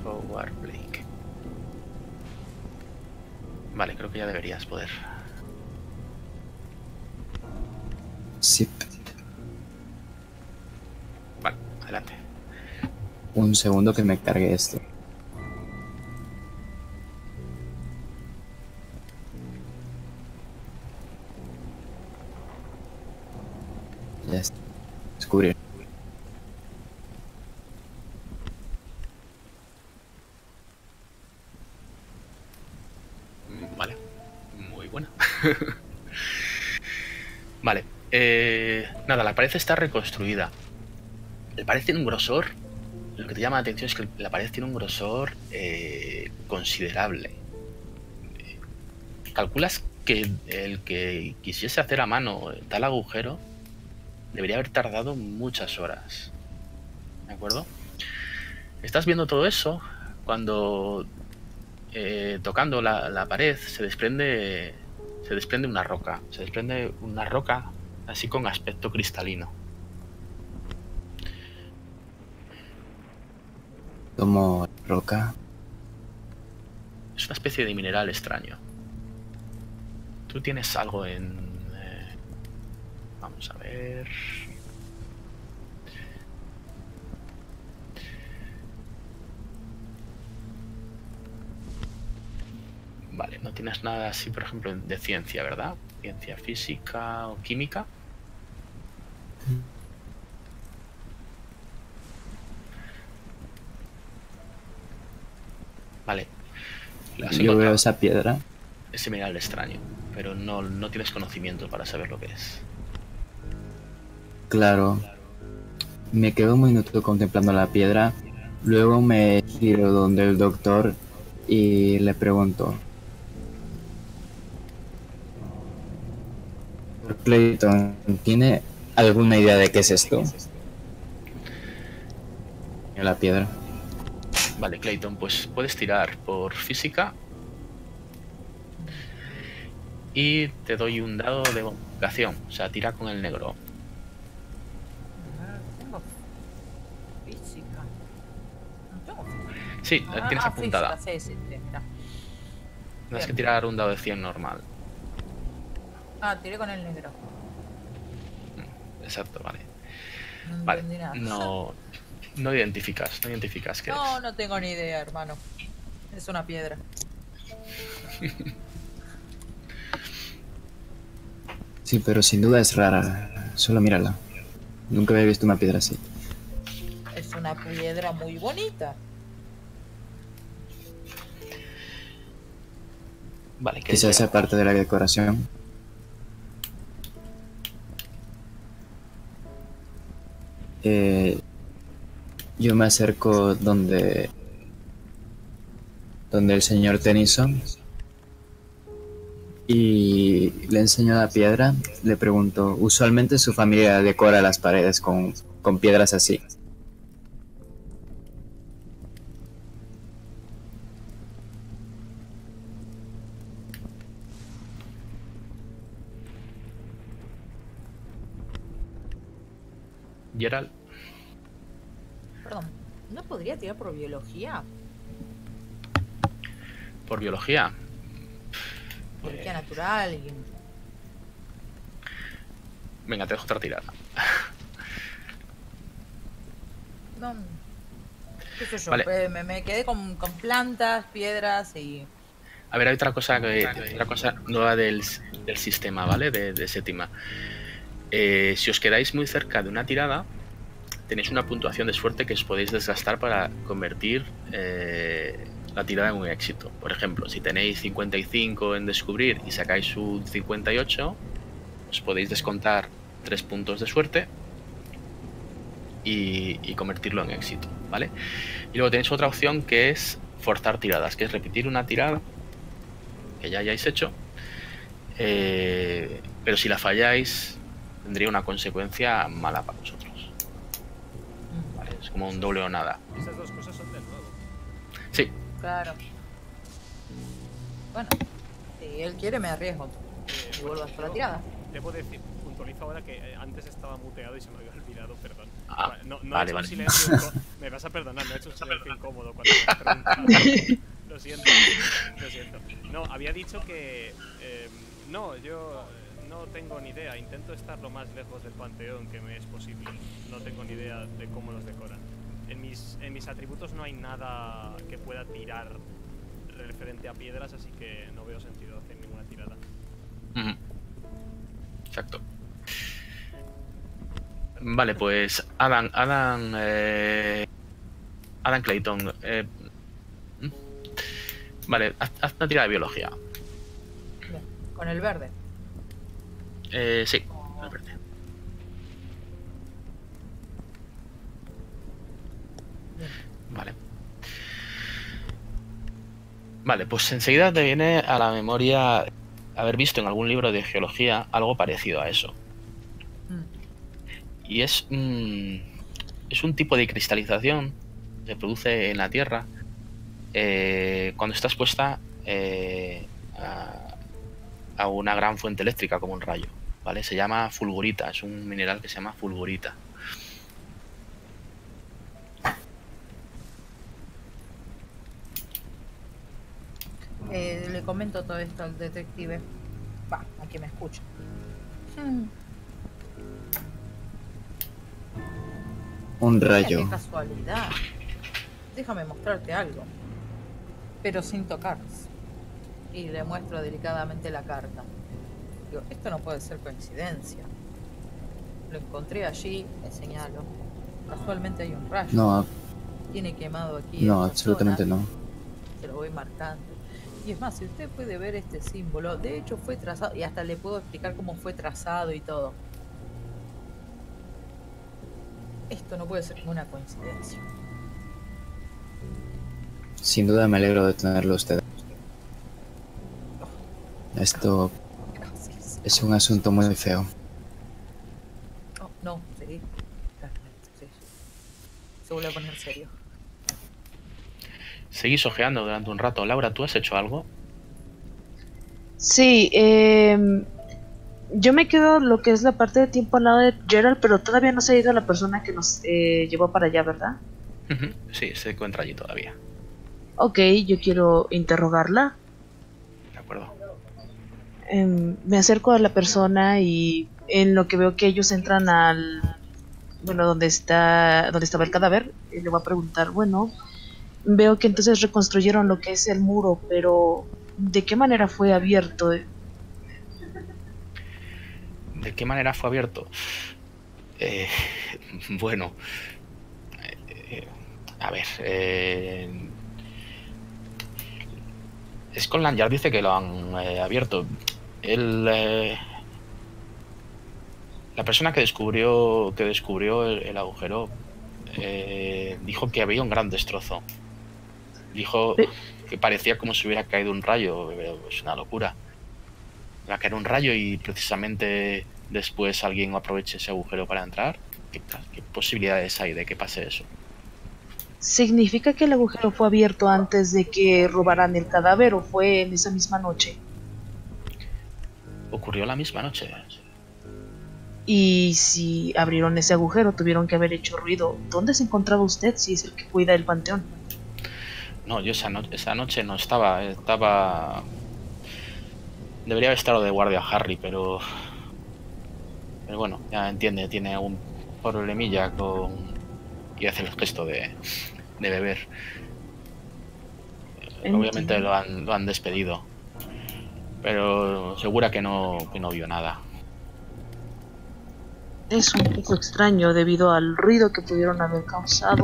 Howard Blake. Vale, creo que ya deberías poder. Sí. Adelante. Un segundo que me cargue esto. Ya está. Descubrir. Vale. Muy buena. Vale. Eh, nada, la pared está reconstruida. La pared tiene un grosor, lo que te llama la atención es que la pared tiene un grosor eh, considerable. Calculas que el que quisiese hacer a mano tal agujero debería haber tardado muchas horas. ¿De acuerdo? Estás viendo todo eso cuando eh, tocando la, la pared se desprende, se desprende una roca. Se desprende una roca así con aspecto cristalino. Como roca. Es una especie de mineral extraño. Tú tienes algo en... Eh, vamos a ver... Vale, no tienes nada así, por ejemplo, de ciencia, ¿verdad? Ciencia física o química. Mm. Vale. Yo veo esa piedra. Ese mineral extraño, pero no, no tienes conocimiento para saber lo que es. Claro. Me quedo muy minuto contemplando la piedra. Luego me giro donde el doctor y le pregunto. Clayton, ¿tiene ¿Alguna idea de qué es esto? La piedra. Vale, Clayton, pues puedes tirar por física. Y te doy un dado de vocación. O sea, tira con el negro. Sí, la tienes apuntada. Tienes que tirar un dado de cien normal. Ah, tiré con el negro. Exacto, vale. Vale, no... No identificas, no identificas qué es. No, no tengo ni idea, hermano. Es una piedra. Sí, pero sin duda es rara. Solo mírala. Nunca había visto una piedra así. Es una piedra muy bonita. Vale, quizás esa parte de la decoración. Eh... Yo me acerco donde donde el señor Tennyson y le enseño la piedra. Le pregunto, usualmente su familia decora las paredes con, con piedras así. Gerald. ¿No podría tirar por biología? ¿Por biología? Biología pues... natural y... Venga, te dejo otra tirada. No. ¿Qué es eso? Vale. Pues me, me quedé con, con plantas, piedras y... A ver, hay otra cosa, que, otra cosa nueva del, del sistema, ¿vale? De, de séptima. Eh, si os quedáis muy cerca de una tirada... Tenéis una puntuación de suerte que os podéis desgastar para convertir eh, la tirada en un éxito. Por ejemplo, si tenéis cincuenta y cinco en descubrir y sacáis un cincuenta y ocho, os podéis descontar tres puntos de suerte y, y convertirlo en éxito, ¿vale? Y luego tenéis otra opción que es forzar tiradas, que es repetir una tirada que ya hayáis hecho, eh, pero si la falláis tendría una consecuencia mala para vosotros. Es como un doble o nada. Esas dos cosas son del nuevo. Sí. Claro. Bueno, si él quiere me arriesgo. Eh, y vuelvo a hacer la tirada. Debo decir, puntualizo ahora que antes estaba muteado y se me había olvidado, perdón. Ah, no, no vale, he hecho vale. Silencio incómodo. Me vas a perdonar, no he hecho un silencio incómodo cuando me preguntas. Lo siento, lo siento. No, había dicho que... Eh, no, yo... No tengo ni idea, intento estar lo más lejos del panteón que me es posible. No tengo ni idea de cómo los decoran. En mis, en mis atributos no hay nada que pueda tirar referente a piedras, así que no veo sentido hacer ninguna tirada. Mm-hmm. Exacto. Vale, pues Adam, Adam, eh, Adam Clayton. Eh, vale, haz, haz una tirada de biología. Bien, con el verde. Eh, sí, me parece. Vale. Vale, pues enseguida te viene a la memoria haber visto en algún libro de geología algo parecido a eso. Mm. Y es, mm, es un tipo de cristalización que se produce en la Tierra eh, cuando está expuesta eh, a, a una gran fuente eléctrica como un rayo. ¿Vale? Se llama fulgurita, es un mineral que se llama fulgurita. Eh, le comento todo esto al detective. Va, a que me escucha. Hmm. Un rayo. Mira, qué casualidad. Déjame mostrarte algo. Pero sin tocar. Y le muestro delicadamente la carta. Digo, esto no puede ser coincidencia. Lo encontré allí, le señalo. Casualmente hay un rayo. No. Tiene quemado aquí. No, absolutamente no. Se lo voy marcando. Y es más, si usted puede ver este símbolo, de hecho fue trazado, y hasta le puedo explicar cómo fue trazado y todo. Esto no puede ser ninguna coincidencia. Sin duda me alegro de tenerlo a usted. Esto... Gracias. Es un asunto muy feo. Oh, No, sí. Sí. Se vuelve a poner serio. Seguís ojeando durante un rato. Laura, ¿tú has hecho algo? Sí, eh, yo me quedo lo que es la parte de tiempo al lado de Gerald, pero todavía no se ha ido la persona que nos eh, llevó para allá, ¿verdad? Sí, se encuentra allí todavía. Ok, yo quiero interrogarla. De acuerdo. Eh, me acerco a la persona y en lo que veo que ellos entran al... Bueno, donde está donde estaba el cadáver, y le voy a preguntar, bueno... Veo que entonces reconstruyeron lo que es el muro, pero ¿de qué manera fue abierto? ¿De qué manera fue abierto? Eh, bueno, eh, a ver, eh, Scotland Yard dice que lo han eh, abierto. El, eh, la persona que descubrió que descubrió el, el agujero eh, dijo que había un gran destrozo. Dijo que parecía como si hubiera caído un rayo. Es una locura. Va a caer un rayo y precisamente después alguien aproveche ese agujero para entrar. ¿Qué, qué posibilidades hay de que pase eso? ¿Significa que el agujero fue abierto antes de que robaran el cadáver o fue en esa misma noche? Ocurrió la misma noche. Y si abrieron ese agujero, tuvieron que haber hecho ruido. ¿Dónde se encontraba usted si es el que cuida el panteón? No, yo esa, no esa noche no estaba, estaba... Debería haber estado de guardia Harry, pero... Pero bueno, ya entiende, tiene algún problemilla con... Y hace el gesto de, de beber. Entiendo. Obviamente lo han, lo han despedido. Pero segura que no, que no vio nada. Es un poco extraño debido al ruido que pudieron haber causado.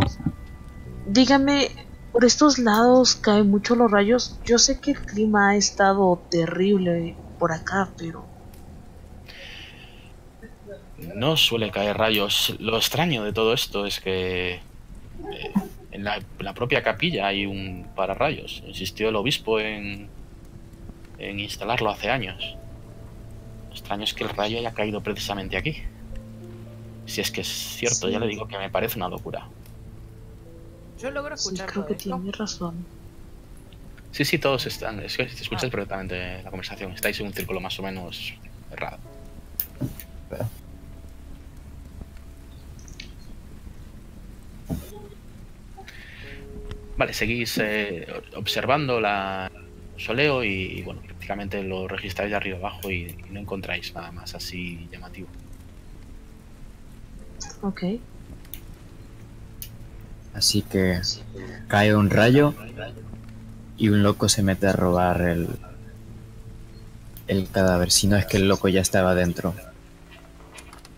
Dígame... Por estos lados caen mucho los rayos. Yo sé que el clima ha estado terrible por acá, pero... No suele caer rayos. Lo extraño de todo esto es que... Eh, en la, la propia capilla hay un pararrayos. Insistió el obispo en... En instalarlo hace años. Lo extraño es que el rayo haya caído precisamente aquí. Si es que es cierto, sí. Ya le digo que me parece una locura. Yo logro escuchar. Sí, creo que tiene razón. Sí, sí, todos están. Es que te escuchas ah. perfectamente la conversación. Estáis en un círculo más o menos cerrado. Vale, seguís eh, observando la soleo y, y bueno, prácticamente lo registráis de arriba abajo y, y no encontráis nada más así llamativo. Ok. Así que cae un rayo y un loco se mete a robar el, el cadáver. Si no es que el loco ya estaba dentro.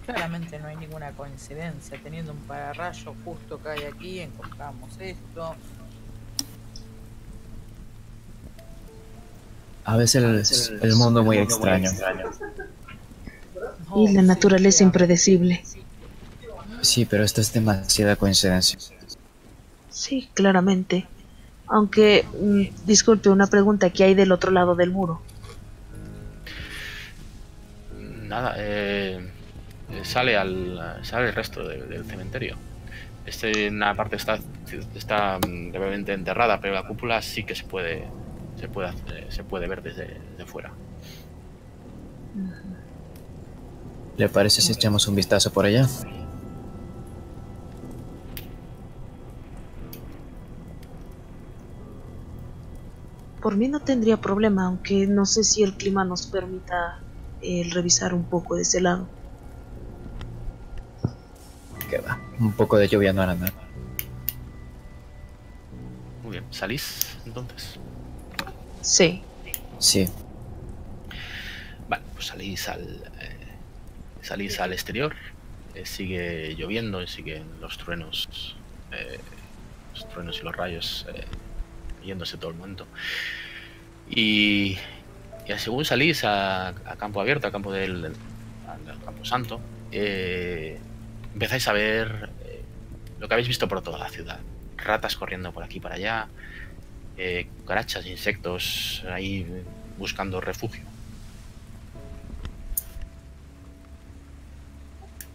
Claramente no hay ninguna coincidencia. Teniendo un pararrayo justo cae aquí, encontramos esto. A veces el, el mundo muy extraño. Y la naturaleza impredecible. Sí, pero esto es demasiada coincidencia. Sí, claramente. Aunque, mm, disculpe, una pregunta, ¿qué hay del otro lado del muro? Nada, eh, sale al sale el resto de, del cementerio. Este, una parte está está brevemente enterrada, pero la cúpula sí que se puede se puede hacer, se puede ver desde, desde fuera. ¿Le parece si echamos un vistazo por allá? Por mí no tendría problema, aunque no sé si el clima nos permita eh, revisar un poco de ese lado. Que va, un poco de lluvia no hará nada. Muy bien, ¿salís entonces? Sí. Sí. Vale, pues salís al, eh, salís al exterior, eh, sigue lloviendo y siguen los truenos, eh, los truenos y los rayos... Eh, yéndose todo el mundo y, y según salís a, a campo abierto, a campo del, del al campo santo, eh, empezáis a ver eh, lo que habéis visto por toda la ciudad: ratas corriendo por aquí para allá, eh, cucarachas, insectos ahí buscando refugio.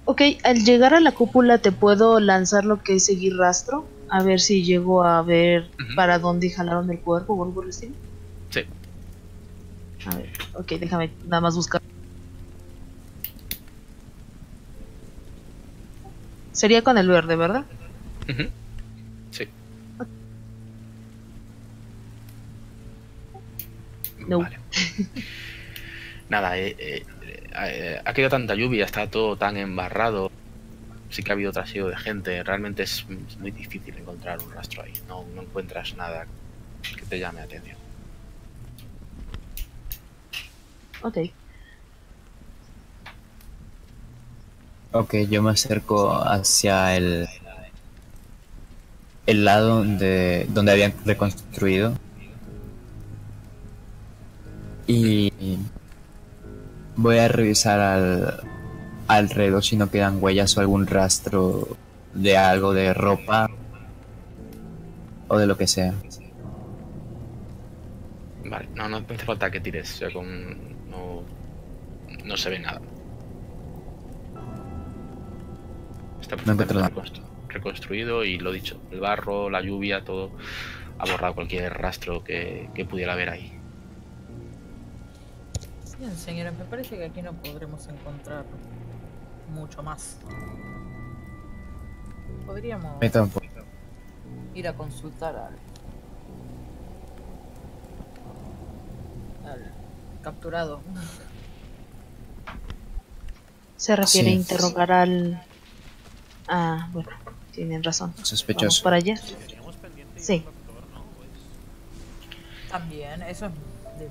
Ok, al llegar a la cúpula te puedo lanzar lo que es seguir rastro, a ver si llego a ver uh-huh. para dónde jalaron el cuerpo o algo por el estilo. Sí. A ver, ok, déjame nada más buscar. Sería con el verde, ¿verdad? Uh-huh. Sí. No. Vale. Nada, eh, eh, eh, ha quedado tanta lluvia, está todo tan embarrado. Sí que ha habido trasiego de gente. Realmente es, es muy difícil encontrar un rastro ahí. No, no encuentras nada que te llame la atención. Ok. Ok, yo me acerco hacia el, el lado donde, donde habían reconstruido. Y voy a revisar al, alrededor si no quedan huellas o algún rastro de algo, de ropa o de lo que sea. Vale, no, no hace falta que tires, o sea, con, no, no se ve nada. Está perfectamente reconstruido y lo dicho, el barro, la lluvia, todo ha borrado cualquier rastro que, que pudiera haber ahí. Bien, señora, me parece que aquí no podremos encontrar mucho más. Podríamos ir a consultar al, al capturado. Se refiere sí, a interrogar sí. al... Ah, bueno, tienen razón. Sospechoso. Vamos para allá. Sí. También, eso es de...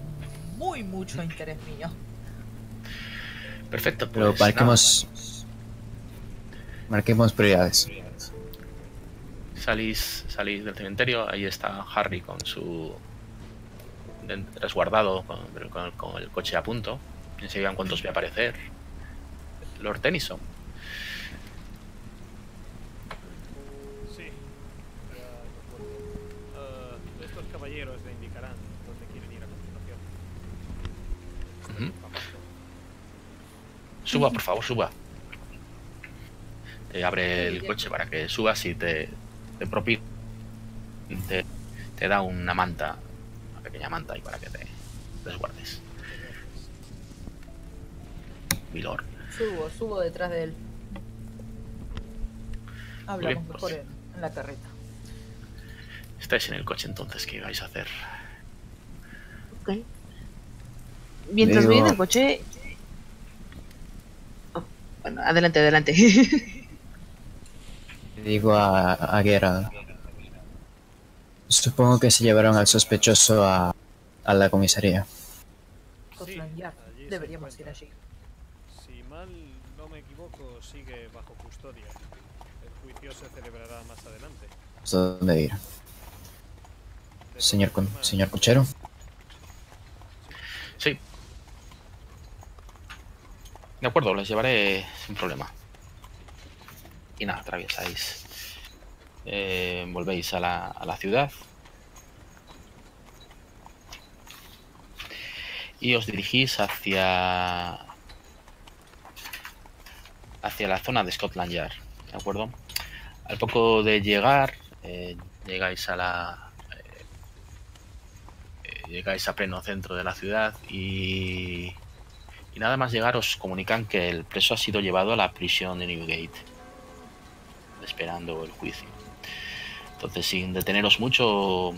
muy mucho interés mío. Perfecto, pues, pero marquemos nada. marquemos prioridades. Salís, salís del cementerio, ahí está Harry con su resguardado con, con, con el coche a punto. Enseguida en cuanto os voy a aparecer Lord Tennyson. Sí. Uh, estos caballeros de Suba, por favor, suba. Eh, abre el coche para que subas y te, te propina. Te, te da una manta, una pequeña manta ahí para que te resguardes. Milord. Subo, subo detrás de él. Hablamos mejor en la carreta. Estáis en el coche entonces, ¿qué vais a hacer? Ok. Mientras voy en el coche... Bueno, adelante, adelante. Le digo a, a Gerald. Supongo que se llevaron al sospechoso a, a la comisaría. Scotland Yard. Deberíamos ir allí. Si mal no me equivoco, sigue bajo custodia. El juicio se celebrará más adelante. ¿Hasta dónde ir? Señor, señor cochero. Sí. De acuerdo, los llevaré sin problema. Y nada, atraviesáis. Eh, volvéis a la, a la ciudad. Y os dirigís hacia... hacia la zona de Scotland Yard. ¿De acuerdo? Al poco de llegar, eh, llegáis a la... Eh, llegáis a pleno centro de la ciudad y... Y nada más llegar os comunican que el preso ha sido llevado a la prisión de Newgate, esperando el juicio. Entonces, sin deteneros mucho,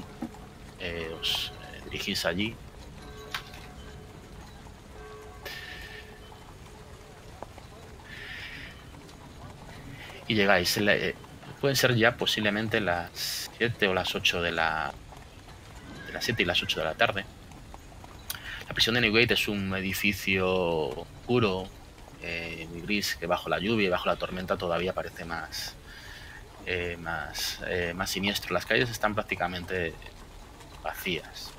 eh, os eh, dirigís allí. Y llegáis. Eh, pueden ser ya posiblemente las siete o las ocho de la... de las siete y las ocho de la tarde. La prisión de Newgate es un edificio oscuro, eh, muy gris, que bajo la lluvia y bajo la tormenta todavía parece más, eh, más, eh, más siniestro. Las calles están prácticamente vacías.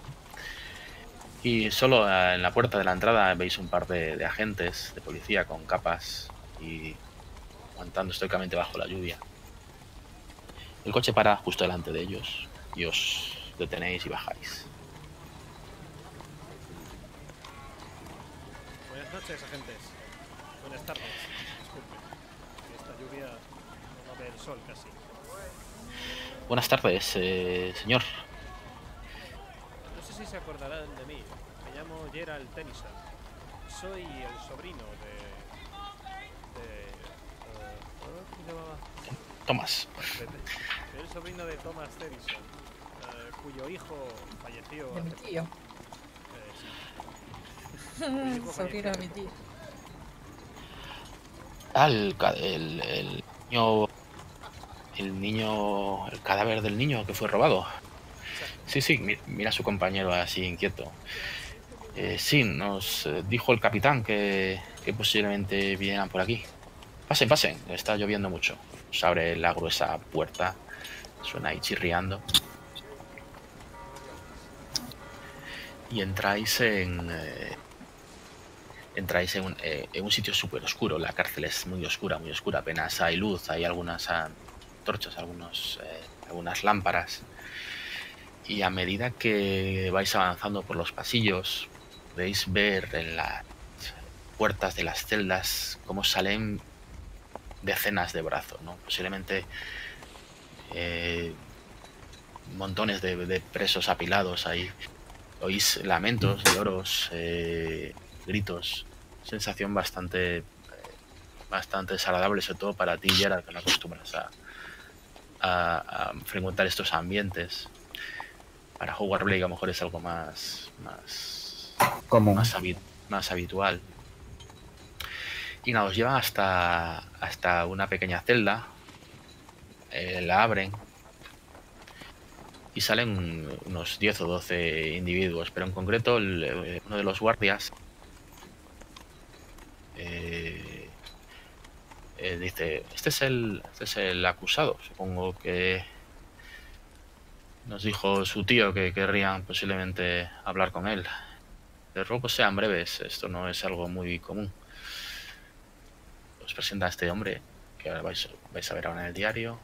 Y solo en la puerta de la entrada veis un par de, de agentes de policía con capas y aguantando estoicamente bajo la lluvia. El coche para justo delante de ellos y os detenéis y bajáis. Buenas noches, agentes. Buenas tardes. Disculpen. lluvia no va a ver el sol casi. Buenas tardes, eh, señor. No sé si se acordarán de mí. Me llamo Gerald Tennyson. Soy el sobrino de... de uh, ¿cómo se llamaba? Thomas. Soy el sobrino de Thomas Tennyson, uh, cuyo hijo falleció... De mi tío. Eh, sí. Sobrino de mi tío. Ah, el... el... el niño... El niño... El cadáver del niño que fue robado. Sí, sí, mira a su compañero así inquieto. Eh, sí, nos dijo el capitán que, que posiblemente vinieran por aquí. Pasen, pasen, está lloviendo mucho. Se abre la gruesa puerta, suena ahí chirriando. Y entráis en... Eh, entráis en un, eh, en un sitio súper oscuro. La cárcel es muy oscura, muy oscura. Apenas hay luz, hay algunas... Ah, torchas, algunos, eh, algunas lámparas, y a medida que vais avanzando por los pasillos podéis ver en las puertas de las celdas cómo salen decenas de brazos, ¿no? Posiblemente eh, montones de, de presos apilados ahí. Oís lamentos, lloros, eh, gritos, sensación bastante, bastante desagradable, sobre todo para ti, Gerald, que no acostumbras a A, a frecuentar estos ambientes. Para Howard Blake a lo mejor es algo más más común, más, habit más habitual. Y nada, os llevan hasta hasta una pequeña celda, eh, la abren y salen unos diez o doce individuos, pero en concreto el, uno de los guardias eh, Eh, dice, este es el este es el acusado, supongo que nos dijo su tío que querrían posiblemente hablar con él. De ruego sean breves, esto no es algo muy común. Os presenta a este hombre, que ahora vais, vais a ver ahora en el diario.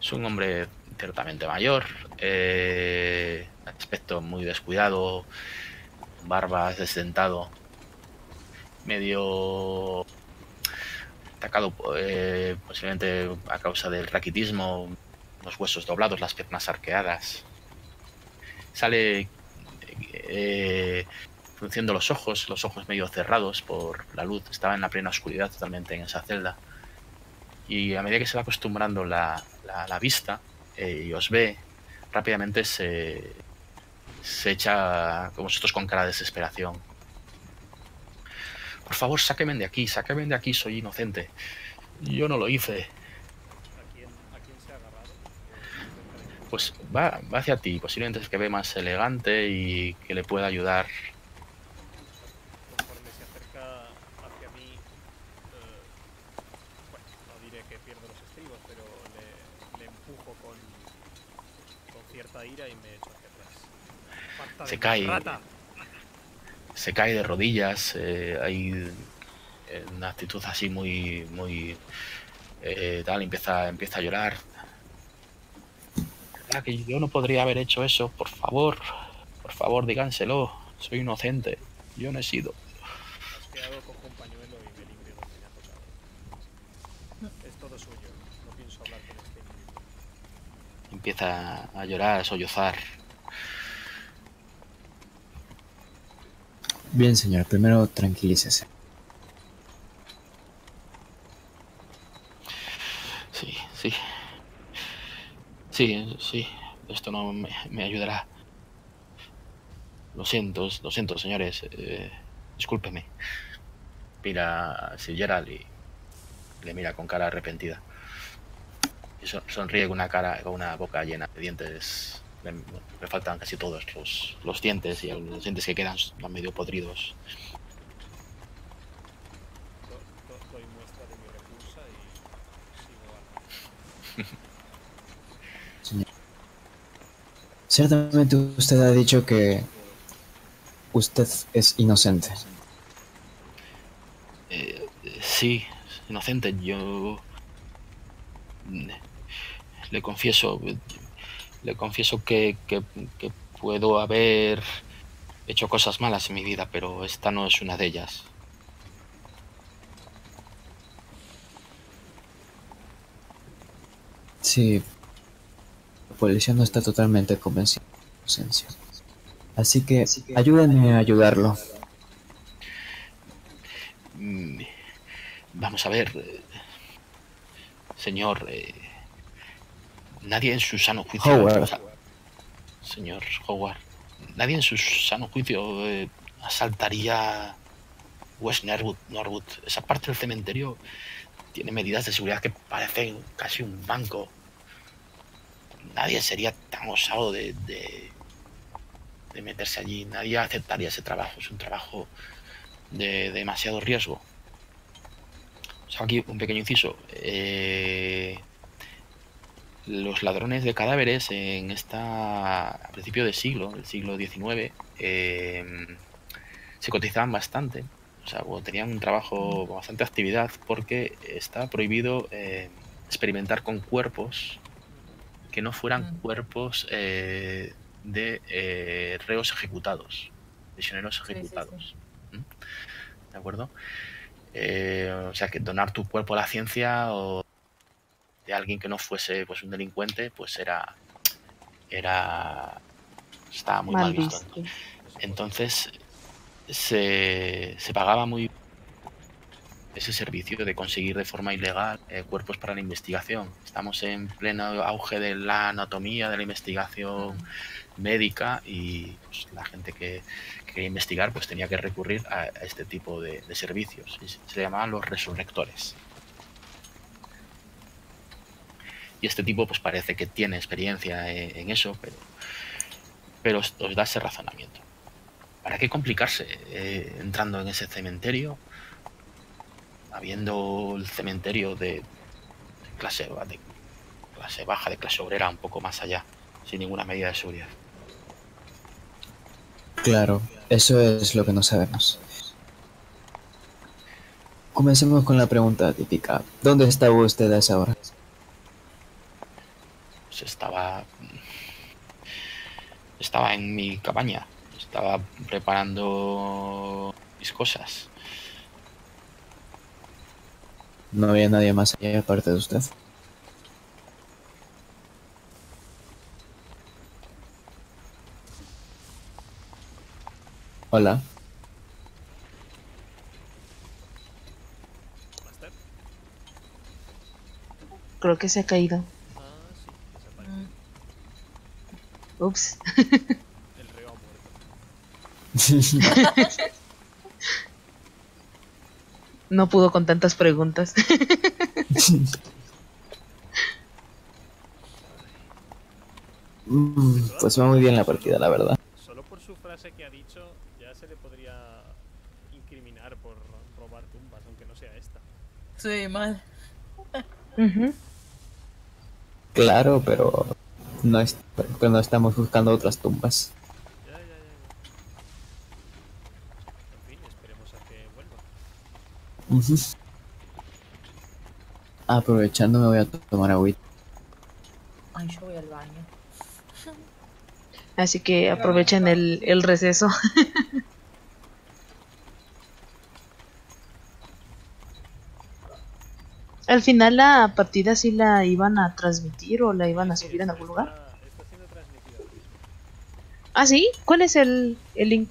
Es un hombre ciertamente mayor, eh, aspecto muy descuidado, barba, desdentado, medio atacado, eh, posiblemente a causa del raquitismo, los huesos doblados, las piernas arqueadas. Sale eh, frunciendo los ojos, los ojos medio cerrados por la luz. Estaba en la plena oscuridad totalmente en esa celda. Y a medida que se va acostumbrando la, la, la vista eh, y os ve, rápidamente se, se echa con vosotros con cara de desesperación. Por favor, sáquenme de aquí, sáquenme de aquí, soy inocente. Yo no lo hice. ¿A quién, a quién se ha agarrado? Pues va, va hacia ti, posiblemente es que ve más elegante y que le pueda ayudar. Conforme se acerca hacia mí, eh, bueno, no diré que pierdo los estribos, pero le, le empujo con, con cierta ira y me echo hacia atrás. Falta de se cae. Rata. Se cae de rodillas, eh, hay una actitud así muy, muy eh, tal, empieza, empieza a llorar. Ah, que yo no podría haber hecho eso, por favor, por favor, díganselo, soy inocente, yo no he sido. Has quedado con un pañuelo y me limpio donde me ha tocado. Es todo suyo, no pienso hablar con este individuo. Empieza a llorar, a sollozar. Bien, señor. Primero, tranquilícese. Sí, sí. Sí, sí. Esto no me, me ayudará. Lo siento, lo siento, señores. Eh, discúlpeme. Mira a Sir Gerald y le mira con cara arrepentida. Y son, sonríe con una cara, con una boca llena de dientes. Me, me faltan casi todos los, los dientes, y los dientes que quedan están medio podridos. Doy muestra de mi repulsa y sigo a... Señor, ciertamente usted ha dicho que usted es inocente. Eh, sí, inocente. Yo le confieso... Le confieso que, que, que puedo haber hecho cosas malas en mi vida, pero esta no es una de ellas. Sí, la policía no está totalmente convencida de su inocencia. Así que, Así que ayúdenme a ayudarlo. Vamos a ver, eh, señor, eh, nadie en su sano juicio... Howard. Señor Howard, nadie en su sano juicio eh, asaltaría West Norwood, Norwood. Esa parte del cementerio tiene medidas de seguridad que parecen casi un banco. Nadie sería tan osado de... de de meterse allí, nadie aceptaría ese trabajo, es un trabajo de, de demasiado riesgo. O sea, aquí un pequeño inciso, eh, los ladrones de cadáveres en esta, a principio de siglo, el siglo diecinueve, eh, se cotizaban bastante, o sea, tenían un trabajo, bastante actividad, porque está prohibido eh, experimentar con cuerpos que no fueran cuerpos eh, de eh, reos ejecutados, prisioneros ejecutados. Sí, sí, sí. ¿De acuerdo? Eh, o sea, que donar tu cuerpo a la ciencia o de alguien que no fuese pues un delincuente, pues era... era estaba muy mal, mal visto. visto. Entonces, se, se pagaba muy ese servicio de conseguir de forma ilegal eh, cuerpos para la investigación. Estamos en pleno auge de la anatomía, de la investigación médica, y pues, la gente que, que quería investigar pues tenía que recurrir a, a este tipo de, de servicios. Se, se llamaban los resurrectores. Y este tipo pues parece que tiene experiencia en, en eso, pero, pero os, os da ese razonamiento. ¿Para qué complicarse eh, entrando en ese cementerio? Habiendo el cementerio de clase, de clase baja, de clase obrera, un poco más allá, sin ninguna medida de seguridad. Claro, eso es lo que no sabemos. Comencemos con la pregunta típica. ¿Dónde estaba usted a esa hora? Pues estaba... Estaba en mi cabaña. Estaba preparando mis cosas. ¿No había nadie más allá aparte de usted? Hola. Creo que se ha caído. Ah, sí, desaparece. Uh. Ups. El reo ha muerto. No pudo con tantas preguntas. Pues va muy bien la partida, la verdad. Solo por su frase que ha dicho, ya se le podría incriminar por robar tumbas, aunque no sea esta. Sí, mal. Uh-huh. Claro, pero no, es, pero no estamos buscando otras tumbas. Uh-huh. Aprovechando, me voy a tomar agüita. Ay, yo voy al baño. Así que aprovechen el, el receso. Al final, ¿la partida sí la iban a transmitir o la iban a subir en algún lugar? Está siendo transmitida. ¿Ah, sí? ¿Cuál es el, el link?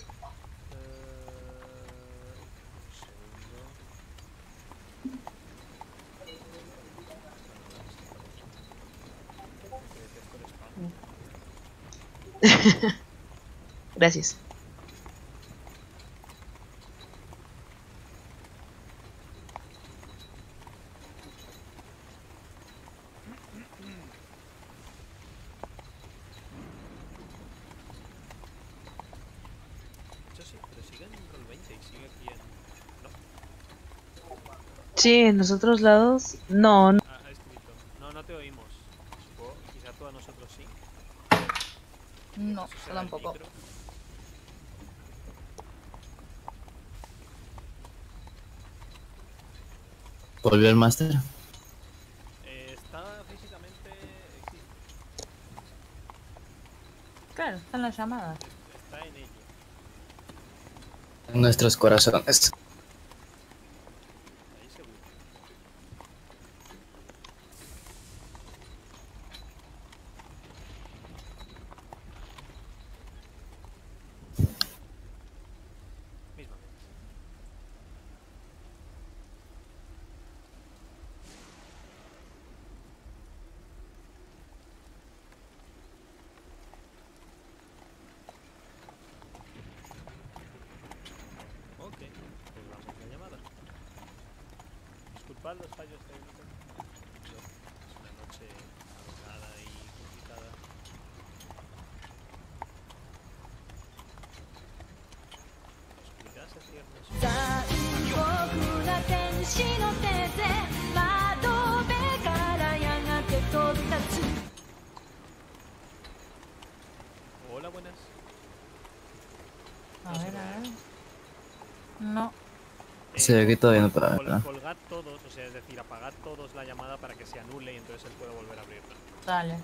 Gracias. Sí, en los otros lados no, no. No, yo tampoco. ¿Volvió el máster? Eh, está físicamente... Claro, están las llamadas. Está en ello. En nuestros corazones. principal, los fallos técnicos. Es una noche alocada y complicada. Hola, buenas. A ver, a ver. No. Se ve que todavía no para. Colgad todos, o sea, es decir, apagad todos la llamada para que se anule y entonces él pueda volver a abrirla. Vale.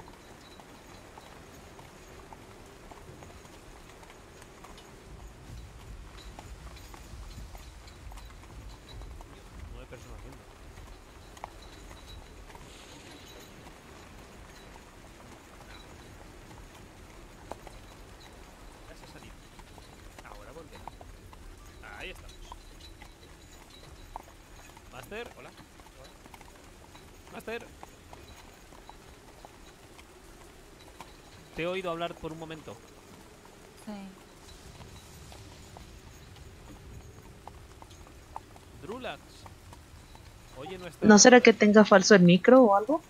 Te he oído hablar por un momento. Sí. Drulax. Oye, no está... ¿No será que tenga falso el micro o algo?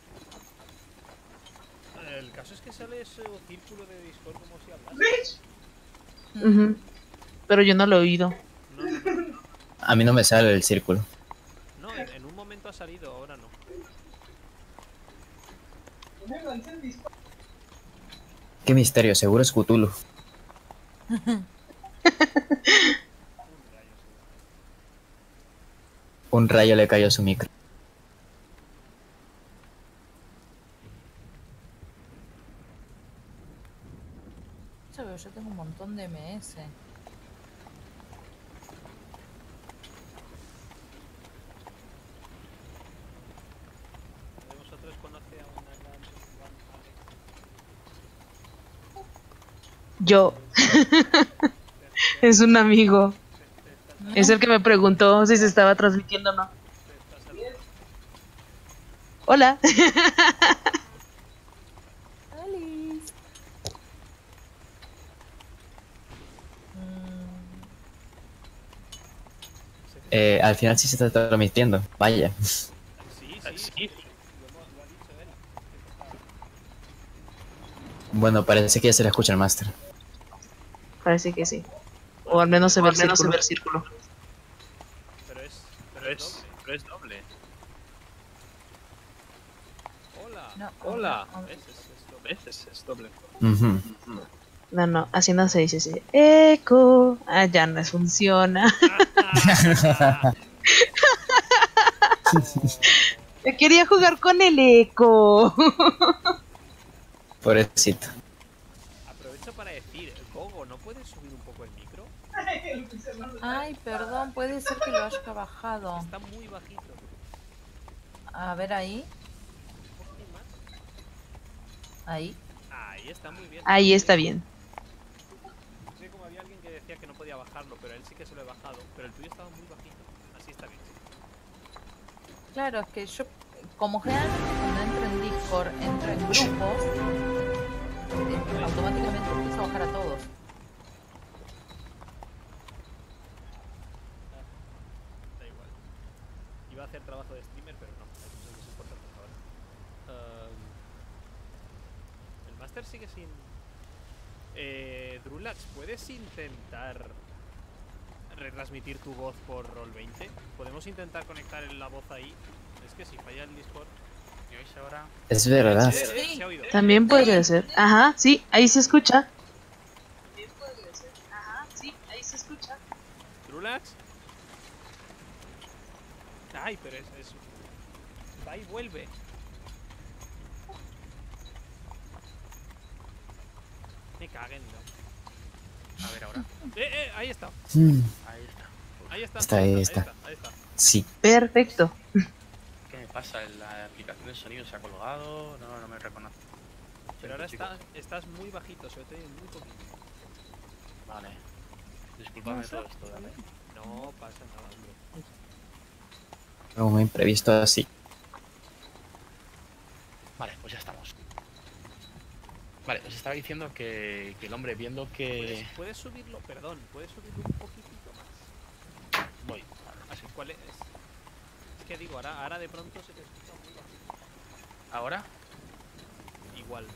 El caso es que sale ese círculo de Discord como si hablas. Uh-huh. Pero yo no lo he oído. No, no, no. A mí no me sale el círculo. No, en, en un momento ha salido, ahora no. Qué misterio, seguro es Cthulhu. Un rayo le cayó a su micro. Yo, yo tengo un montón de M S. Yo. Es un amigo. Es el que me preguntó si se estaba transmitiendo o no. Hola. eh, al final sí se está transmitiendo. Vaya. Sí. Bueno, parece que ya se la escucha el máster. Parece que sí. O al menos se ve el círculo. círculo. Pero es, pero es, pero es doble. Hola, no, hola. A veces es doble. Veces es doble. Uh-huh. No, no, así no se dice. Sí. Eco. Ah, ya no funciona. Yo quería jugar con el eco. Pobrecito. Aprovecho para decir, Gogo, ¿no puedes subir un poco el micro? Ay, perdón, puede ser que lo haya bajado. Está muy bajito. A ver ahí. Ahí. Ahí está muy bien. Ahí está bien. No sé cómo había alguien que decía que no podía bajarlo, pero él sí que se lo he bajado. Pero el tuyo estaba muy bajito. Así está bien. Claro, es que yo... Como generalmente cuando entro en Discord, entro en grupos, eh, automáticamente empiezo a bajar a todos. Ah, da igual. Iba a hacer trabajo de streamer, pero no. Eso es importante ahora. Uh, el máster sigue sin... Eh, Drulax, ¿puedes intentar retransmitir tu voz por Roll veinte? ¿Podemos intentar conectar la voz ahí? Es que si falla el Discord, yo hice ahora... Es verdad. Sí, sí, sí. También podría ser. Ajá, sí, ahí se escucha. También podría ser. Ajá, sí, ahí se escucha. ¿Drulax? Ay, pero es eso. Va y vuelve. Me caguen, ¿no? A ver ahora. Eh, eh, ahí está. Sí. Ahí está. Ahí está. Está, ahí está. Ahí está, ahí está. Sí. Perfecto. ¿Qué me pasa? La aplicación de sonido se ha colgado, no, no me reconoce. Pero ahora está, estás muy bajito, sobre todo muy poquito. Vale. Disculpame todo esto, dale. No pasa nada, hombre. No, me he imprevisto así. Vale, pues ya estamos. Vale, os estaba diciendo que, que el hombre viendo que... ¿Puedes, puedes subirlo, perdón, puedes subirlo un poquitito más. Voy. Así. ¿Cuál es? que digo, ahora, ahora de pronto se te escucha muy bajito. ¿Ahora? Igual.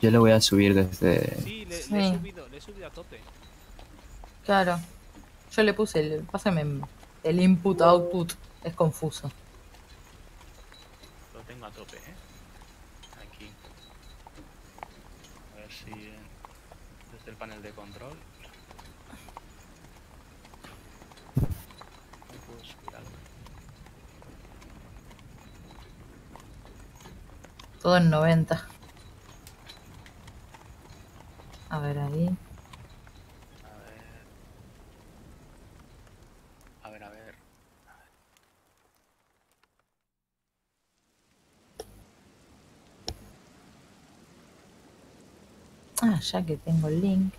Yo le voy a subir desde... Sí, le, sí. le, he, subido, le he subido a tope. Claro. Yo le puse el... Pásame el input-output. Es confuso. Lo tengo a tope, ¿eh? Aquí. A ver si... Eh, desde el panel de control... No puedo subir algo. Todo en noventa. A ver ahí. A ver. A ver, a ver. Ah, ya que tengo el link.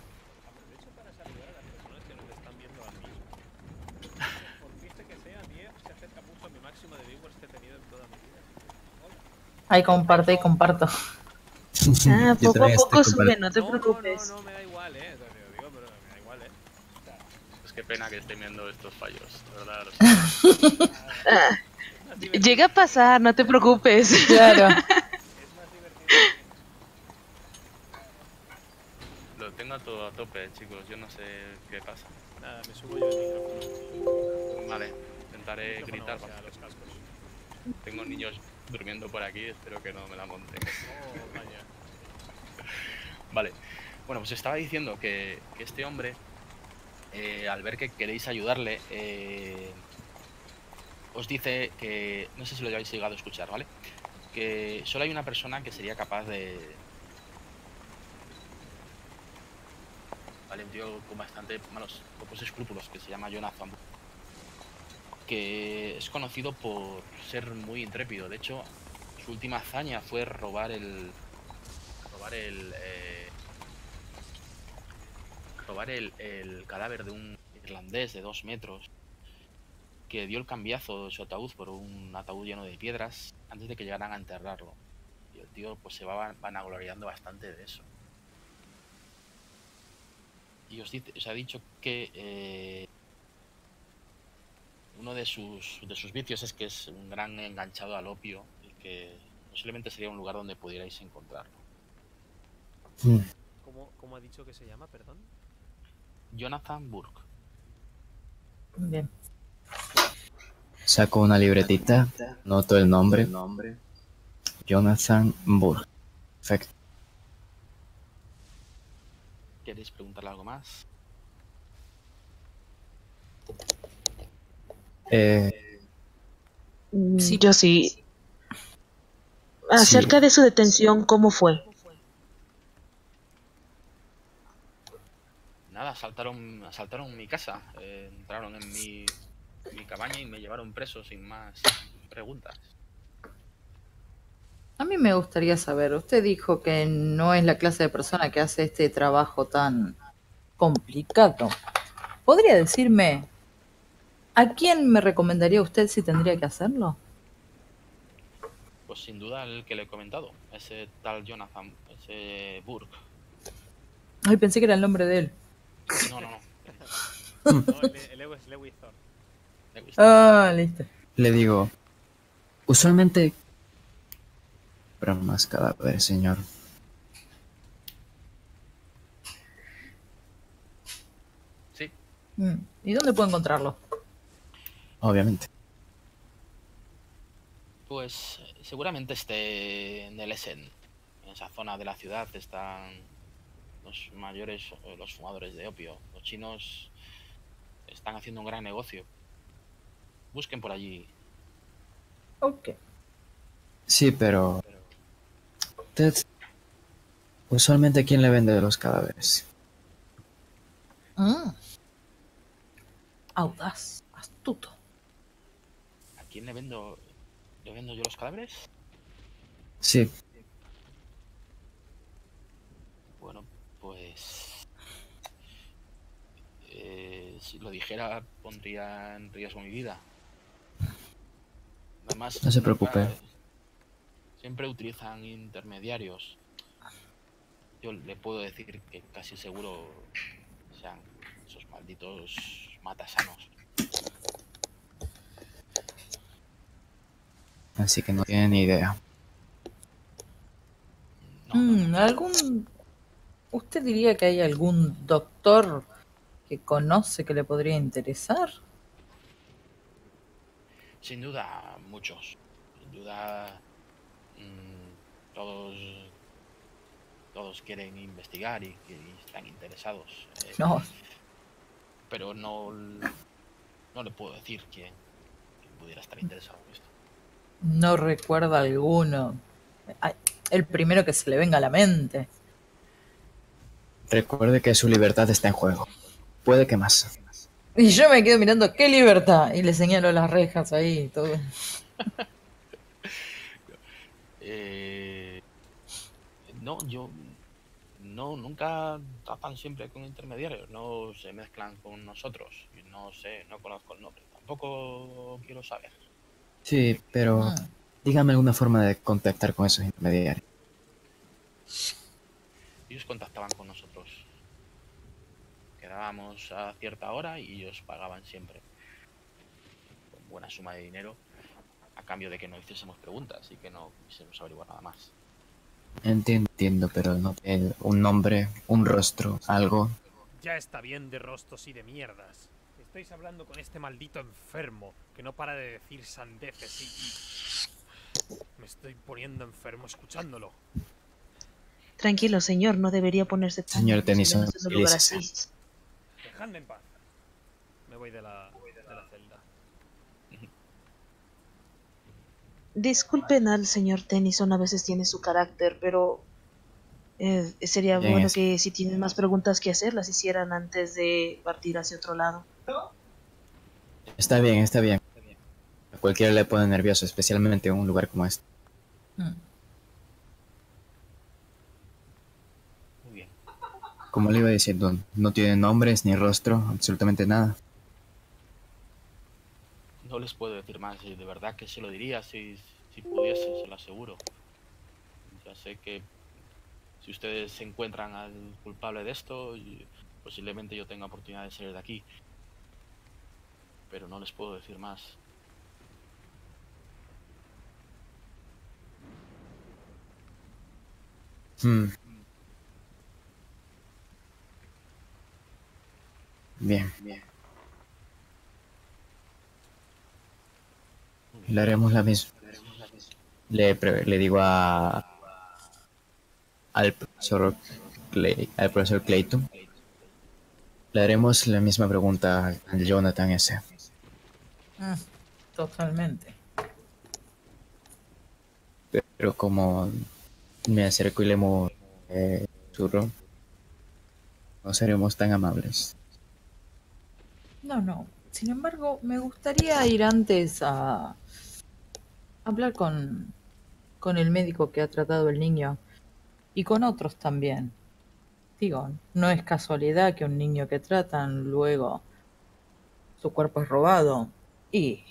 Aprovecho para saludar a las personas que nos están viendo ahora mismo. Por viste que sea, diez se acerca mucho a mi máximo de viewers que he tenido en toda mi vida. Hola. Ahí comparte y comparto. Ah, poco a poco sube, no te preocupes. No, no, no, me da igual, eh. Digo, pero me da igual, eh. Es que pena que estén viendo estos fallos, ¿verdad? Los... Llega a pasar, no te preocupes. Claro. Lo tengo todo a tope, chicos. Yo no sé qué pasa. Nada, me subo yo el micrófono. Vale, intentaré gritar para los cascos. Tengo niños durmiendo por aquí, espero que no me la monten. Oh, vaya. Vale, bueno, pues estaba diciendo que, que este hombre, eh, al ver que queréis ayudarle, eh, os dice que, no sé si lo habéis llegado a escuchar, ¿vale? Que solo hay una persona que sería capaz de... Vale, un tío con bastante malos, pocos escrúpulos, que se llama Jonathan Burke, que es conocido por ser muy intrépido. De hecho, su última hazaña fue robar el... robar el... Eh, robar el, el cadáver de un irlandés de dos metros que dio el cambiazo de su ataúd por un ataúd lleno de piedras antes de que llegaran a enterrarlo. Y el tío pues se va vanagloriando bastante de eso. Y os, dice, os ha dicho que... Eh, uno de sus, de sus vicios es que es un gran enganchado al opio y que posiblemente sería un lugar donde pudierais encontrarlo. Sí. ¿Cómo, cómo ha dicho que se llama, perdón? Jonathan Burke. Bien. Saco una libretita, noto el nombre. El nombre. Jonathan Burke. Perfecto. ¿Queréis preguntarle algo más? Eh... Sí, yo sí. Acerca sí. de su detención, ¿cómo fue? Nada, asaltaron, asaltaron mi casa, eh, entraron en mi, mi cabaña y me llevaron preso sin más preguntas. A mí me gustaría saber, usted dijo que no es la clase de persona que hace este trabajo tan complicado. ¿Podría decirme a quién me recomendaría usted si tendría que hacerlo? Pues sin duda el que le he comentado, ese tal Jonathan, ese Burke. Ay, pensé que era el nombre de él. No, no, no. no el Lewis, Lewis Thorpe. Ah, listo. Le digo, usualmente... Pero más cadáver, señor. Sí. ¿Y dónde puedo encontrarlo? Obviamente. Pues seguramente esté en el Essen. En esa zona de la ciudad están los mayores, los fumadores de opio. Los chinos están haciendo un gran negocio. Busquen por allí. Ok. Sí, pero... ¿Usted usualmente quién le vende los cadáveres? Ah. Audaz, astuto. ¿A quién le vendo, le vendo yo los cadáveres? Sí. Bueno, pues... Eh, si lo dijera, pondría en riesgo mi vida. Además, no se preocupe. Nunca, siempre utilizan intermediarios. Yo le puedo decir que casi seguro sean esos malditos matasanos. Así que no tienen ni idea. No, mm, ¿Algún... ¿Usted diría que hay algún doctor que conoce que le podría interesar? Sin duda, muchos. Sin duda, mmm, todos, todos quieren investigar y, y están interesados. Eh, no. Pero no, no le puedo decir quién, quién pudiera estar interesado en esto. No recuerda alguno. Ay, el primero que se le venga a la mente. Recuerde que su libertad está en juego. Puede que más. Y yo me quedo mirando, ¿qué libertad? Y le señalo las rejas ahí y todo. eh, no, yo... No, nunca tratan siempre con intermediarios. No se mezclan con nosotros. No sé, no conozco el nombre. Tampoco quiero saber. Sí, pero... Ah. Dígame alguna forma de contactar con esos intermediarios. Ellos contactaban con nosotros. Quedábamos a cierta hora y ellos pagaban siempre con buena suma de dinero a cambio de que no hiciésemos preguntas y que no quisiéramos averiguar nada más. Entiendo, entiendo, pero no el, un nombre, un rostro, algo. Ya está bien de rostros y de mierdas. Estáis hablando con este maldito enfermo que no para de decir sandeces y... Me estoy poniendo enfermo escuchándolo. Tranquilo, señor, no debería ponerse tan... Señor Tennyson, tranquilícese. Dejadme en paz. Me voy de la, voy de la, de la celda. Disculpen al señor Tennyson, a veces tiene su carácter, pero... Eh, sería Bien, bueno es. que si tienen más preguntas que hacer, las hicieran antes de partir hacia otro lado. Está bien, está bien. A cualquiera le pone nervioso, especialmente en un lugar como este. Hmm. Como le iba diciendo, no tienen nombres ni rostro, absolutamente nada. No les puedo decir más, de verdad que se lo diría si, si pudiese, se lo aseguro. Ya sé que si ustedes se encuentran al culpable de esto, posiblemente yo tenga oportunidad de salir de aquí. Pero no les puedo decir más. Hmm. Bien, bien. Le haremos la misma. Le, pre le digo a al profesor, Clay al profesor Clayton. Le haremos la misma pregunta al Jonathan ese. Ah, totalmente. Pero como me acerco y le muevo eh, churro, no seremos tan amables. No, no. Sin embargo, me gustaría ir antes a hablar con, con el médico que ha tratado el niño y con otros también. Digo, no es casualidad que un niño que tratan luego su cuerpo es robado y...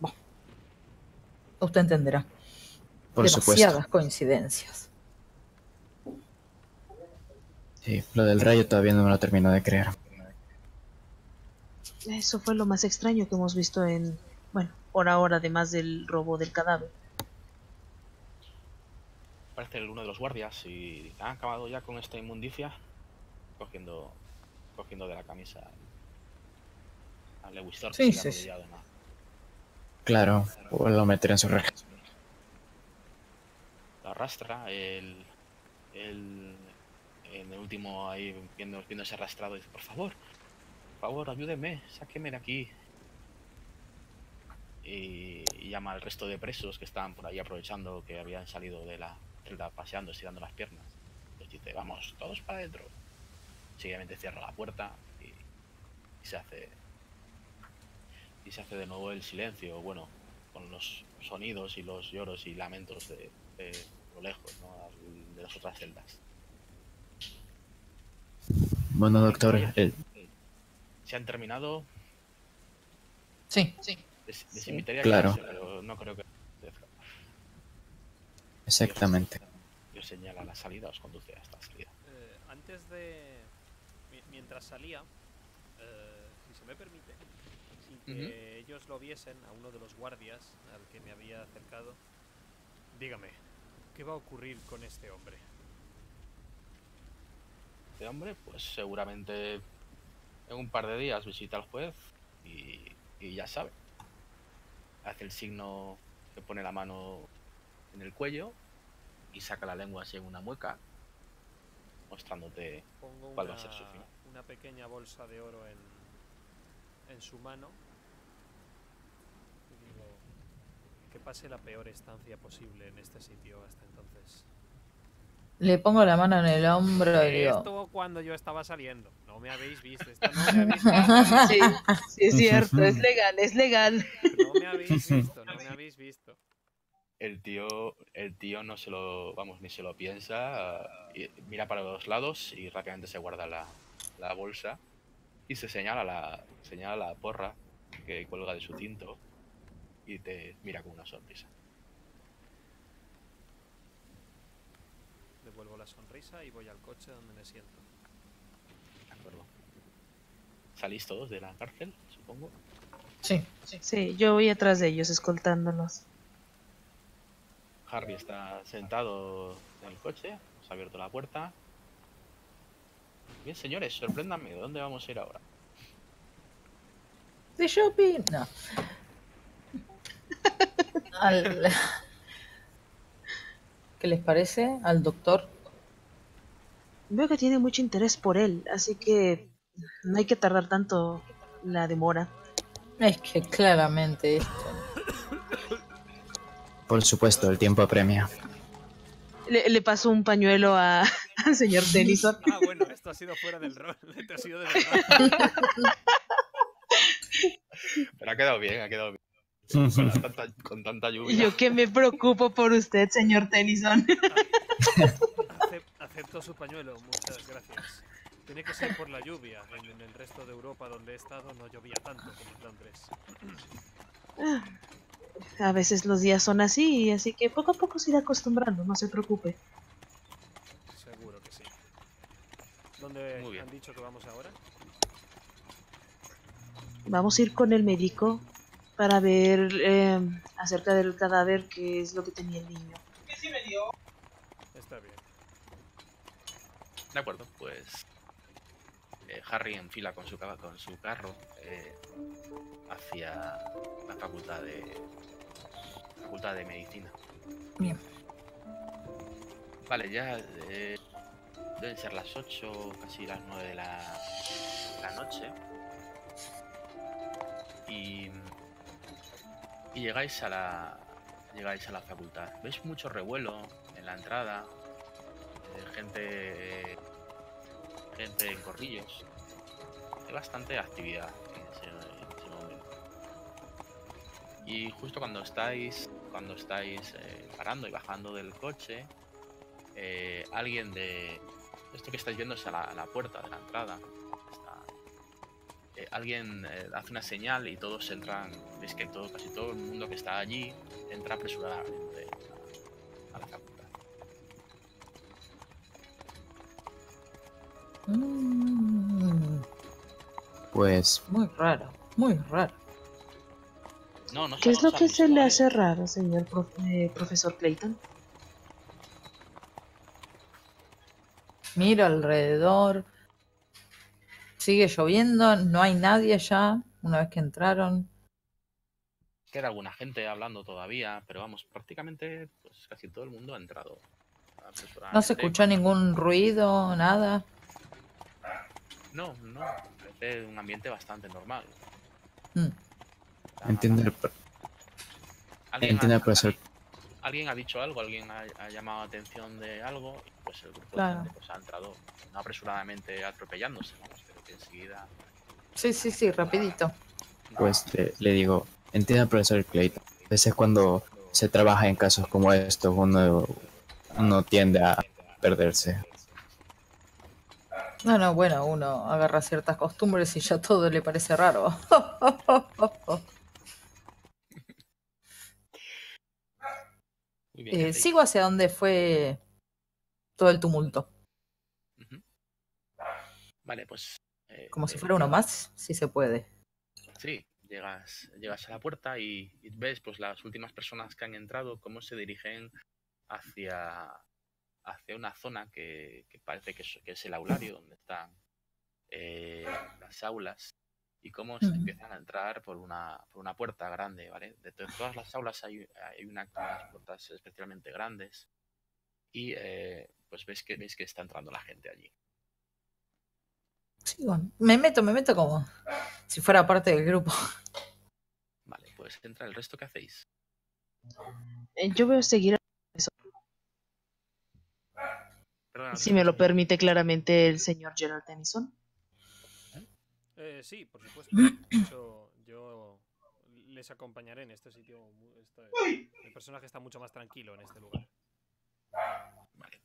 Bueno, usted entenderá. Por Demasiadas supuesto. coincidencias. Sí, lo del rayo todavía no me lo termino de creer. Eso fue lo más extraño que hemos visto en... Bueno, por ahora, además del robo del cadáver. Parece uno de los guardias y han acabado ya con esta inmundicia cogiendo, cogiendo de la camisa a Lewis Thorpe. Sí, sí, sí. Claro, o lo meterá en su reja. Lo arrastra, el, el, el último ahí viendo, viendo ese arrastrado dice, por favor... Por favor, ayúdeme, sáqueme de aquí. Y, y llama al resto de presos que estaban por ahí aprovechando que habían salido de la celda paseando, estirando las piernas. Les dice, vamos, todos para adentro. Seguidamente cierra la puerta y, y se hace... Y se hace de nuevo el silencio, bueno, con los sonidos y los lloros y lamentos de, de lo lejos, ¿no? De las otras celdas. Bueno, doctor... El... ¿Se han terminado? Sí, sí. Les, les sí invitaría claro. a clase, pero no creo que... Exactamente. Yo señala la salida, os conduce a esta salida. Eh, antes de... Mientras salía, eh, se me permite, sin que uh-huh. ellos lo viesen, a uno de los guardias al que me había acercado. Dígame, ¿qué va a ocurrir con este hombre? Este hombre, pues seguramente en un par de días visita al juez y, y ya sabe. Hace el signo que pone la mano en el cuello y saca la lengua así en una mueca, mostrándote Pongo cuál una, va a ser su final. Una pequeña bolsa de oro en, en su mano y digo que pase la peor estancia posible en este sitio hasta entonces. Le pongo la mano en el hombro y digo... Esto cuando yo estaba saliendo. No me habéis visto. Esto no me habéis visto. Sí, sí, es cierto. Es legal, es legal. No me habéis visto, no me habéis visto. El tío, el tío no se lo... Vamos, ni se lo piensa. Mira para los lados y rápidamente se guarda la, la bolsa. Y se señala la, señala la porra que cuelga de su cinto. Y te mira con una sonrisa. Vuelvo la sonrisa y voy al coche donde me siento. De acuerdo. ¿Salís todos de la cárcel, supongo? Sí, sí. Sí, yo voy atrás de ellos, escoltándolos. Harvey está sentado en el coche, nos ha abierto la puerta. Bien, señores, sorpréndanme, ¿de dónde vamos a ir ahora? ¡De shopping! No. Al... ¿Qué les parece al doctor? Veo que tiene mucho interés por él, así que no hay que tardar tanto la demora. Es que claramente esto... Por supuesto, el tiempo apremia. Le, le paso un pañuelo a, al señor Tennyson. Ah, bueno, esto ha sido fuera del rol. Esto ha sido de verdad. Pero ha quedado bien, ha quedado bien. Con tanta, con tanta lluvia. Yo que me preocupo por usted, señor Tennyson. Acepto su pañuelo, muchas gracias. Tiene que ser por la lluvia. En, en el resto de Europa donde he estado no llovía tanto como en Londres. A veces los días son así, así que poco a poco se irá acostumbrando, no se preocupe. Seguro que sí. ¿Dónde han dicho que vamos ahora? Vamos a ir con el médico para ver eh, acerca del cadáver, que es lo que tenía el niño. ¿Qué sí me dio? Está bien. De acuerdo, pues eh, Harry enfila con su, con su carro eh, hacia la facultad de facultad de medicina. Bien. Vale, ya eh, deben ser las ocho, casi las nueve de la, la noche. Y... Y llegáis a la llegáis a la facultad. Veis mucho revuelo en la entrada, gente gente en corrillos. Hay bastante actividad en ese, en ese momento. Y justo cuando estáis cuando estáis eh, parando y bajando del coche, eh, alguien de esto que estáis viendo es a la, a la puerta de la entrada. Eh, alguien eh, hace una señal y todos entran. Veis que todo, casi todo el mundo que está allí entra apresuradamente a la facultad. Mm. Pues... Muy raro, muy raro. No, no sé, ¿Qué es lo que se le hace raro, señor prof eh, profesor Clayton? Miro alrededor. Sigue lloviendo, no hay nadie ya, una vez que entraron. Queda alguna gente hablando todavía, pero vamos, prácticamente pues, casi todo el mundo ha entrado. ¿No se escuchó ningún ruido, nada? No, no, es un ambiente bastante normal. Mm. Entiendo el... Entiendo el profesor. Alguien ha dicho algo, alguien ha, ha llamado atención de algo, y pues el grupo claro. de gente pues, ha entrado, no apresuradamente atropellándose, vamos. Enseguida. Sí, sí, sí, rapidito. Pues le, le digo, entiende al profesor Clayton. A veces cuando se trabaja en casos como estos, uno, uno tiende a perderse. No, no, bueno, uno agarra ciertas costumbres y ya todo le parece raro. Muy bien, eh, sigo hacia donde fue todo el tumulto. Uh-huh. Vale, pues... Eh, como si fuera uno más, si se puede. Sí, llegas, llegas a la puerta y, y ves pues las últimas personas que han entrado, cómo se dirigen hacia, hacia una zona que, que parece que es, que es el aulario donde están eh, las aulas, y cómo se empiezan a entrar por una, por una puerta grande, ¿vale? De todas las aulas hay, hay una, unas puertas especialmente grandes y eh, pues ves que, ves que está entrando la gente allí. Sí, bueno, me meto, me meto como si fuera parte del grupo. Vale, pues entra el resto, ¿qué hacéis? Yo voy a seguir a eso. Perdona, si me lo permite claramente el señor Gerald Tennyson. Eh, sí, por supuesto. De hecho, yo les acompañaré en este sitio. Este, el personaje está mucho más tranquilo en este lugar. Vale.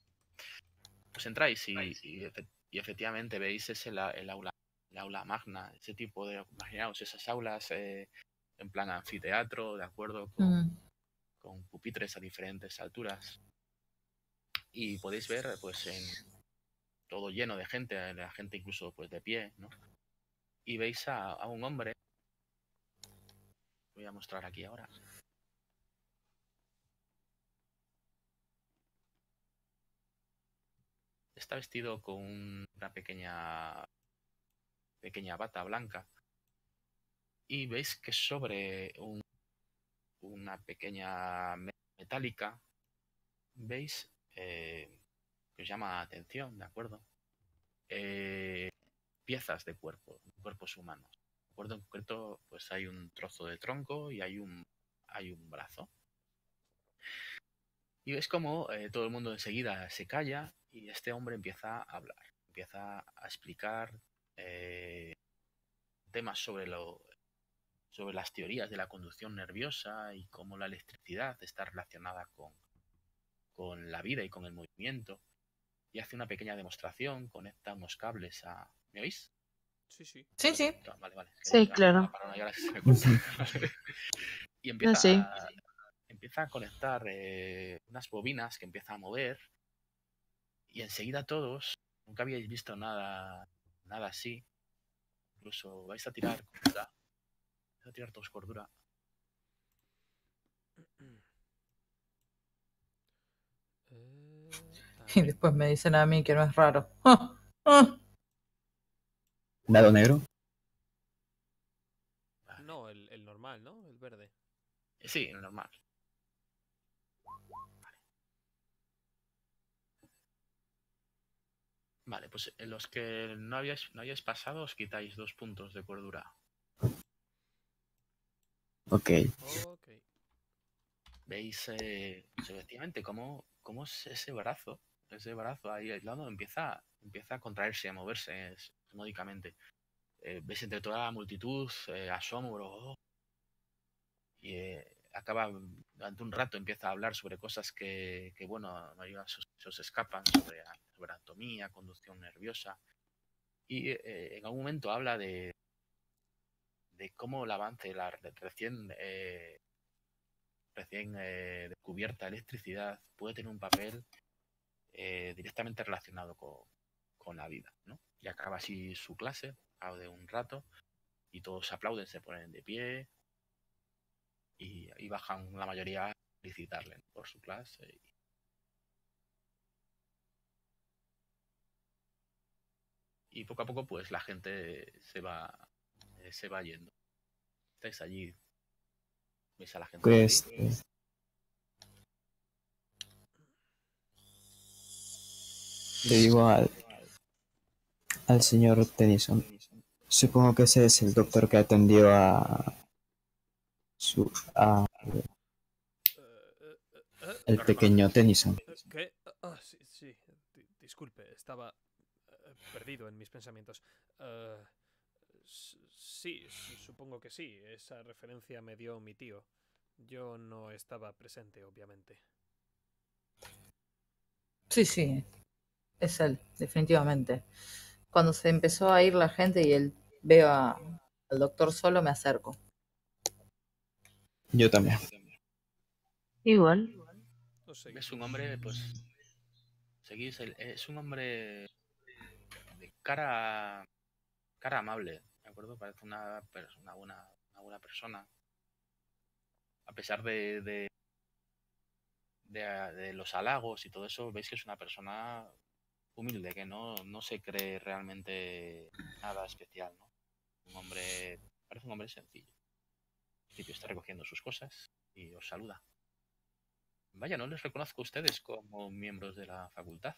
Pues entráis y, y, y efectivamente veis ese, el, aula, el aula magna, ese tipo de... Imaginaos esas aulas eh, en plan anfiteatro, de acuerdo, con, uh-huh. con pupitres a diferentes alturas. Y podéis ver pues en, todo lleno de gente, la gente incluso pues de pie, ¿no? Y veis a, a un hombre. Voy a mostrar aquí ahora. Está vestido con una pequeña pequeña bata blanca. Y veis que sobre un, una pequeña metálica veis eh, que os llama la atención, ¿de acuerdo? Eh, piezas de cuerpo, cuerpos humanos. De acuerdo, en concreto, pues hay un trozo de tronco y hay un, hay un brazo. Y ves como eh, todo el mundo enseguida se calla y este hombre empieza a hablar, empieza a explicar eh, temas sobre, lo, sobre las teorías de la conducción nerviosa y cómo la electricidad está relacionada con, con la vida y con el movimiento. Y hace una pequeña demostración, conecta unos cables a... ¿Me oís? Sí, sí. Sí, sí. Vale, vale. Sí, claro. Y empieza, no, sí. a, empieza a conectar eh, unas bobinas que empieza a mover y enseguida todos, nunca habíais visto nada nada así, incluso vais a tirar cordura. Vais a tirar todos cordura. Y después me dicen a mí que no es raro. ¡Ah! ¡Ah! ¿Dado negro? No, el, el normal, ¿no? El verde. Sí, el normal. Vale, vale, pues los que no habíais, no hayáis pasado os quitáis dos puntos de cordura. Ok. okay. Veis, eh, efectivamente, cómo, cómo es ese brazo, ese brazo ahí aislado empieza, empieza a contraerse, a moverse. Es, módicamente. Eh, ves entre toda la multitud eh, asombro oh, y eh, acaba durante un rato empieza a hablar sobre cosas que, que bueno, se os escapan sobre, sobre anatomía, conducción nerviosa y eh, en algún momento habla de de cómo el avance de la recién eh, recién eh, descubierta electricidad puede tener un papel eh, directamente relacionado con, con la vida, ¿no? Y acaba así su clase, de un rato, y todos aplauden, se ponen de pie y, y bajan la mayoría a felicitarle por su clase. Y poco a poco pues la gente se va eh, se va yendo. Estáis allí. ¿Veis a la gente? Pues... Le digo al... al señor Tennyson. Supongo que ese es el doctor que atendió a su a el pequeño Tennyson. ¿Qué? Ah, sí, sí. Disculpe, estaba perdido en mis pensamientos. Uh, sí, supongo que sí. Esa referencia me dio mi tío. Yo no estaba presente, obviamente. Sí, sí. Es él, definitivamente. Cuando se empezó a ir la gente y él veo a, al doctor solo, me acerco. Yo también. Igual. Es un hombre, pues... Seguís, el, es un hombre de cara cara amable, ¿de acuerdo? Parece una, una, buena, una buena persona. A pesar de, de, de, de los halagos y todo eso, veis que es una persona humilde, que no, no se cree realmente nada especial, ¿no? Un hombre, parece un hombre sencillo. Al principio está recogiendo sus cosas y os saluda. Vaya, no les reconozco a ustedes como miembros de la facultad.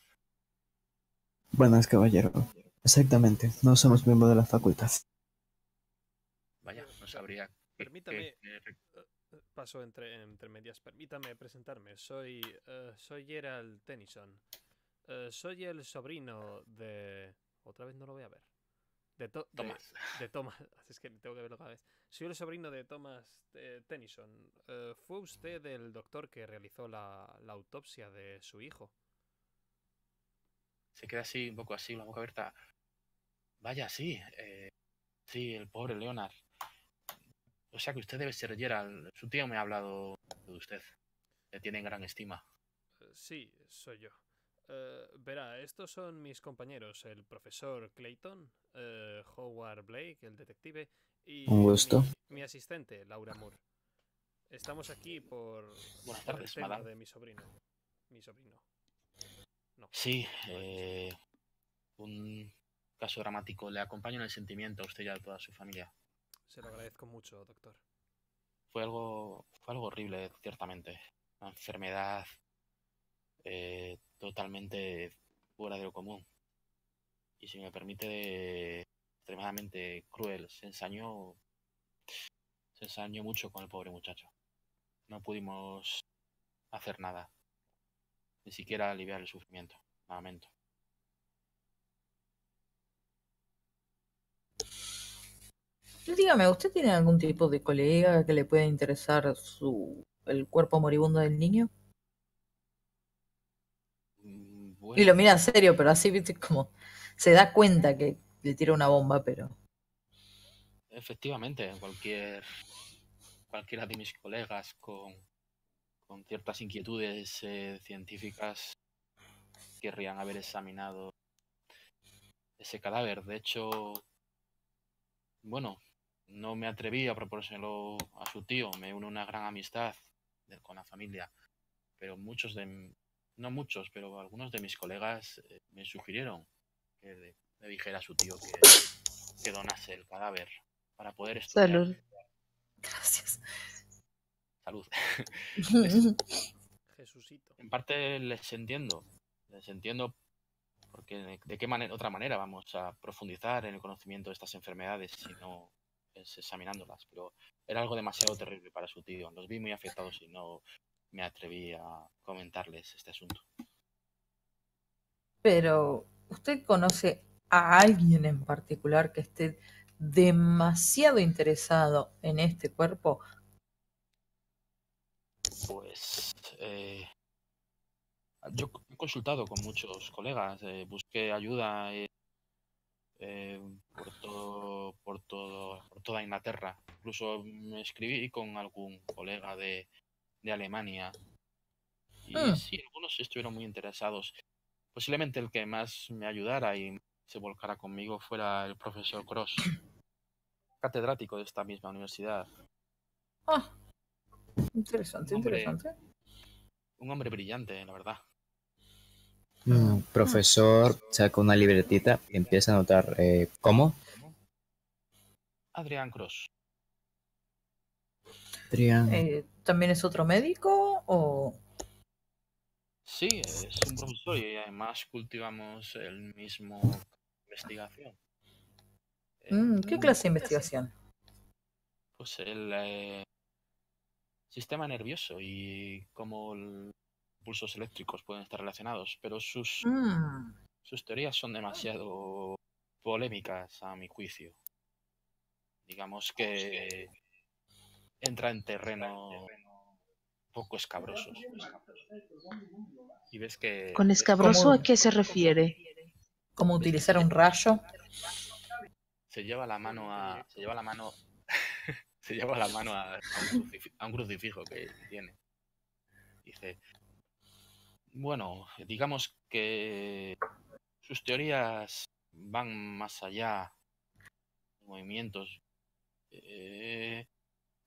Buenas, caballero. Exactamente, no somos miembros de la facultad. Vaya, no sabría... Permítame, que... paso entre, entre medias, permítame presentarme. Soy, uh, soy Gerald Tennyson. Uh, soy el sobrino de... Otra vez no lo voy a ver. De, to Thomas. De, de Thomas, es que tengo que verlo cada vez. Soy el sobrino de Thomas eh, Tennyson. Uh, ¿Fue usted el doctor que realizó la, la autopsia de su hijo? Se queda así, un poco así, la boca abierta. Vaya, sí. Eh, sí, el pobre Leonard. O sea que usted debe ser Gerald. Su tío me ha hablado de usted. Le tiene en gran estima. Uh, sí, soy yo. Uh, verá, estos son mis compañeros, el profesor Clayton, uh, Howard Blake, el detective, y Un gusto. Mi, mi asistente, Laura Moore. Estamos aquí por, Buenas por tardes, el tema madame. de mi sobrino. Mi sobrino. No. Sí, eh, un caso dramático. Le acompaño en el sentimiento a usted y a toda su familia. Se lo agradezco mucho, doctor. Fue algo, fue algo horrible, ciertamente. Una enfermedad... Eh, totalmente fuera de lo común y, si me permite, extremadamente cruel. Se ensañó se ensañó mucho con el pobre muchacho. No pudimos hacer nada, ni siquiera aliviar el sufrimiento. Lamento. Dígame, ¿usted tiene algún tipo de colega que le pueda interesar su el cuerpo moribundo del niño? Bueno. Y lo mira en serio, pero así, viste, como se da cuenta que le tira una bomba, pero... Efectivamente, cualquier cualquiera de mis colegas con, con ciertas inquietudes eh, científicas querrían haber examinado ese cadáver. De hecho, bueno, no me atreví a proponérselo a su tío. Me une una gran amistad de, con la familia, pero muchos de... No muchos, pero algunos de mis colegas me sugirieron que le dijera a su tío que, que donase el cadáver para poder estudiar. Salud. Gracias. Salud. Jesucito. En parte les entiendo. Les entiendo porque de qué manera, otra manera vamos a profundizar en el conocimiento de estas enfermedades si no es examinándolas. Pero era algo demasiado terrible para su tío. Los vi muy afectados y no... me atreví a comentarles este asunto. Pero, ¿usted conoce a alguien en particular que esté demasiado interesado en este cuerpo? Pues, eh, yo he consultado con muchos colegas, eh, busqué ayuda eh, eh, por, todo, por, todo, por toda Inglaterra. Incluso me escribí con algún colega de... de Alemania, y mm. sí, algunos estuvieron muy interesados. Posiblemente el que más me ayudara y se volcara conmigo fuera el profesor Cross, catedrático de esta misma universidad. Ah, interesante, un hombre, interesante. Un hombre brillante, la verdad. Mm, profesor saca una libretita y empieza a anotar, eh, ¿cómo? Adrián Cross. Adrián... Eh... ¿También es otro médico o...? Sí, es un profesor y además cultivamos el mismo investigación. Mm, ¿Qué clase de investigación? Pues el eh, sistema nervioso y cómo pulsos eléctricos pueden estar relacionados, pero sus, mm. sus teorías son demasiado polémicas a mi juicio. Digamos que... entra en terreno poco escabroso. Y ves que... ¿Con escabroso a qué se refiere? ¿Cómo utilizar un rayo? Se lleva la mano a... Se lleva la mano... se lleva la mano a, a, un a un crucifijo que tiene. Dice... Bueno, digamos que sus teorías van más allá movimientos. Eh,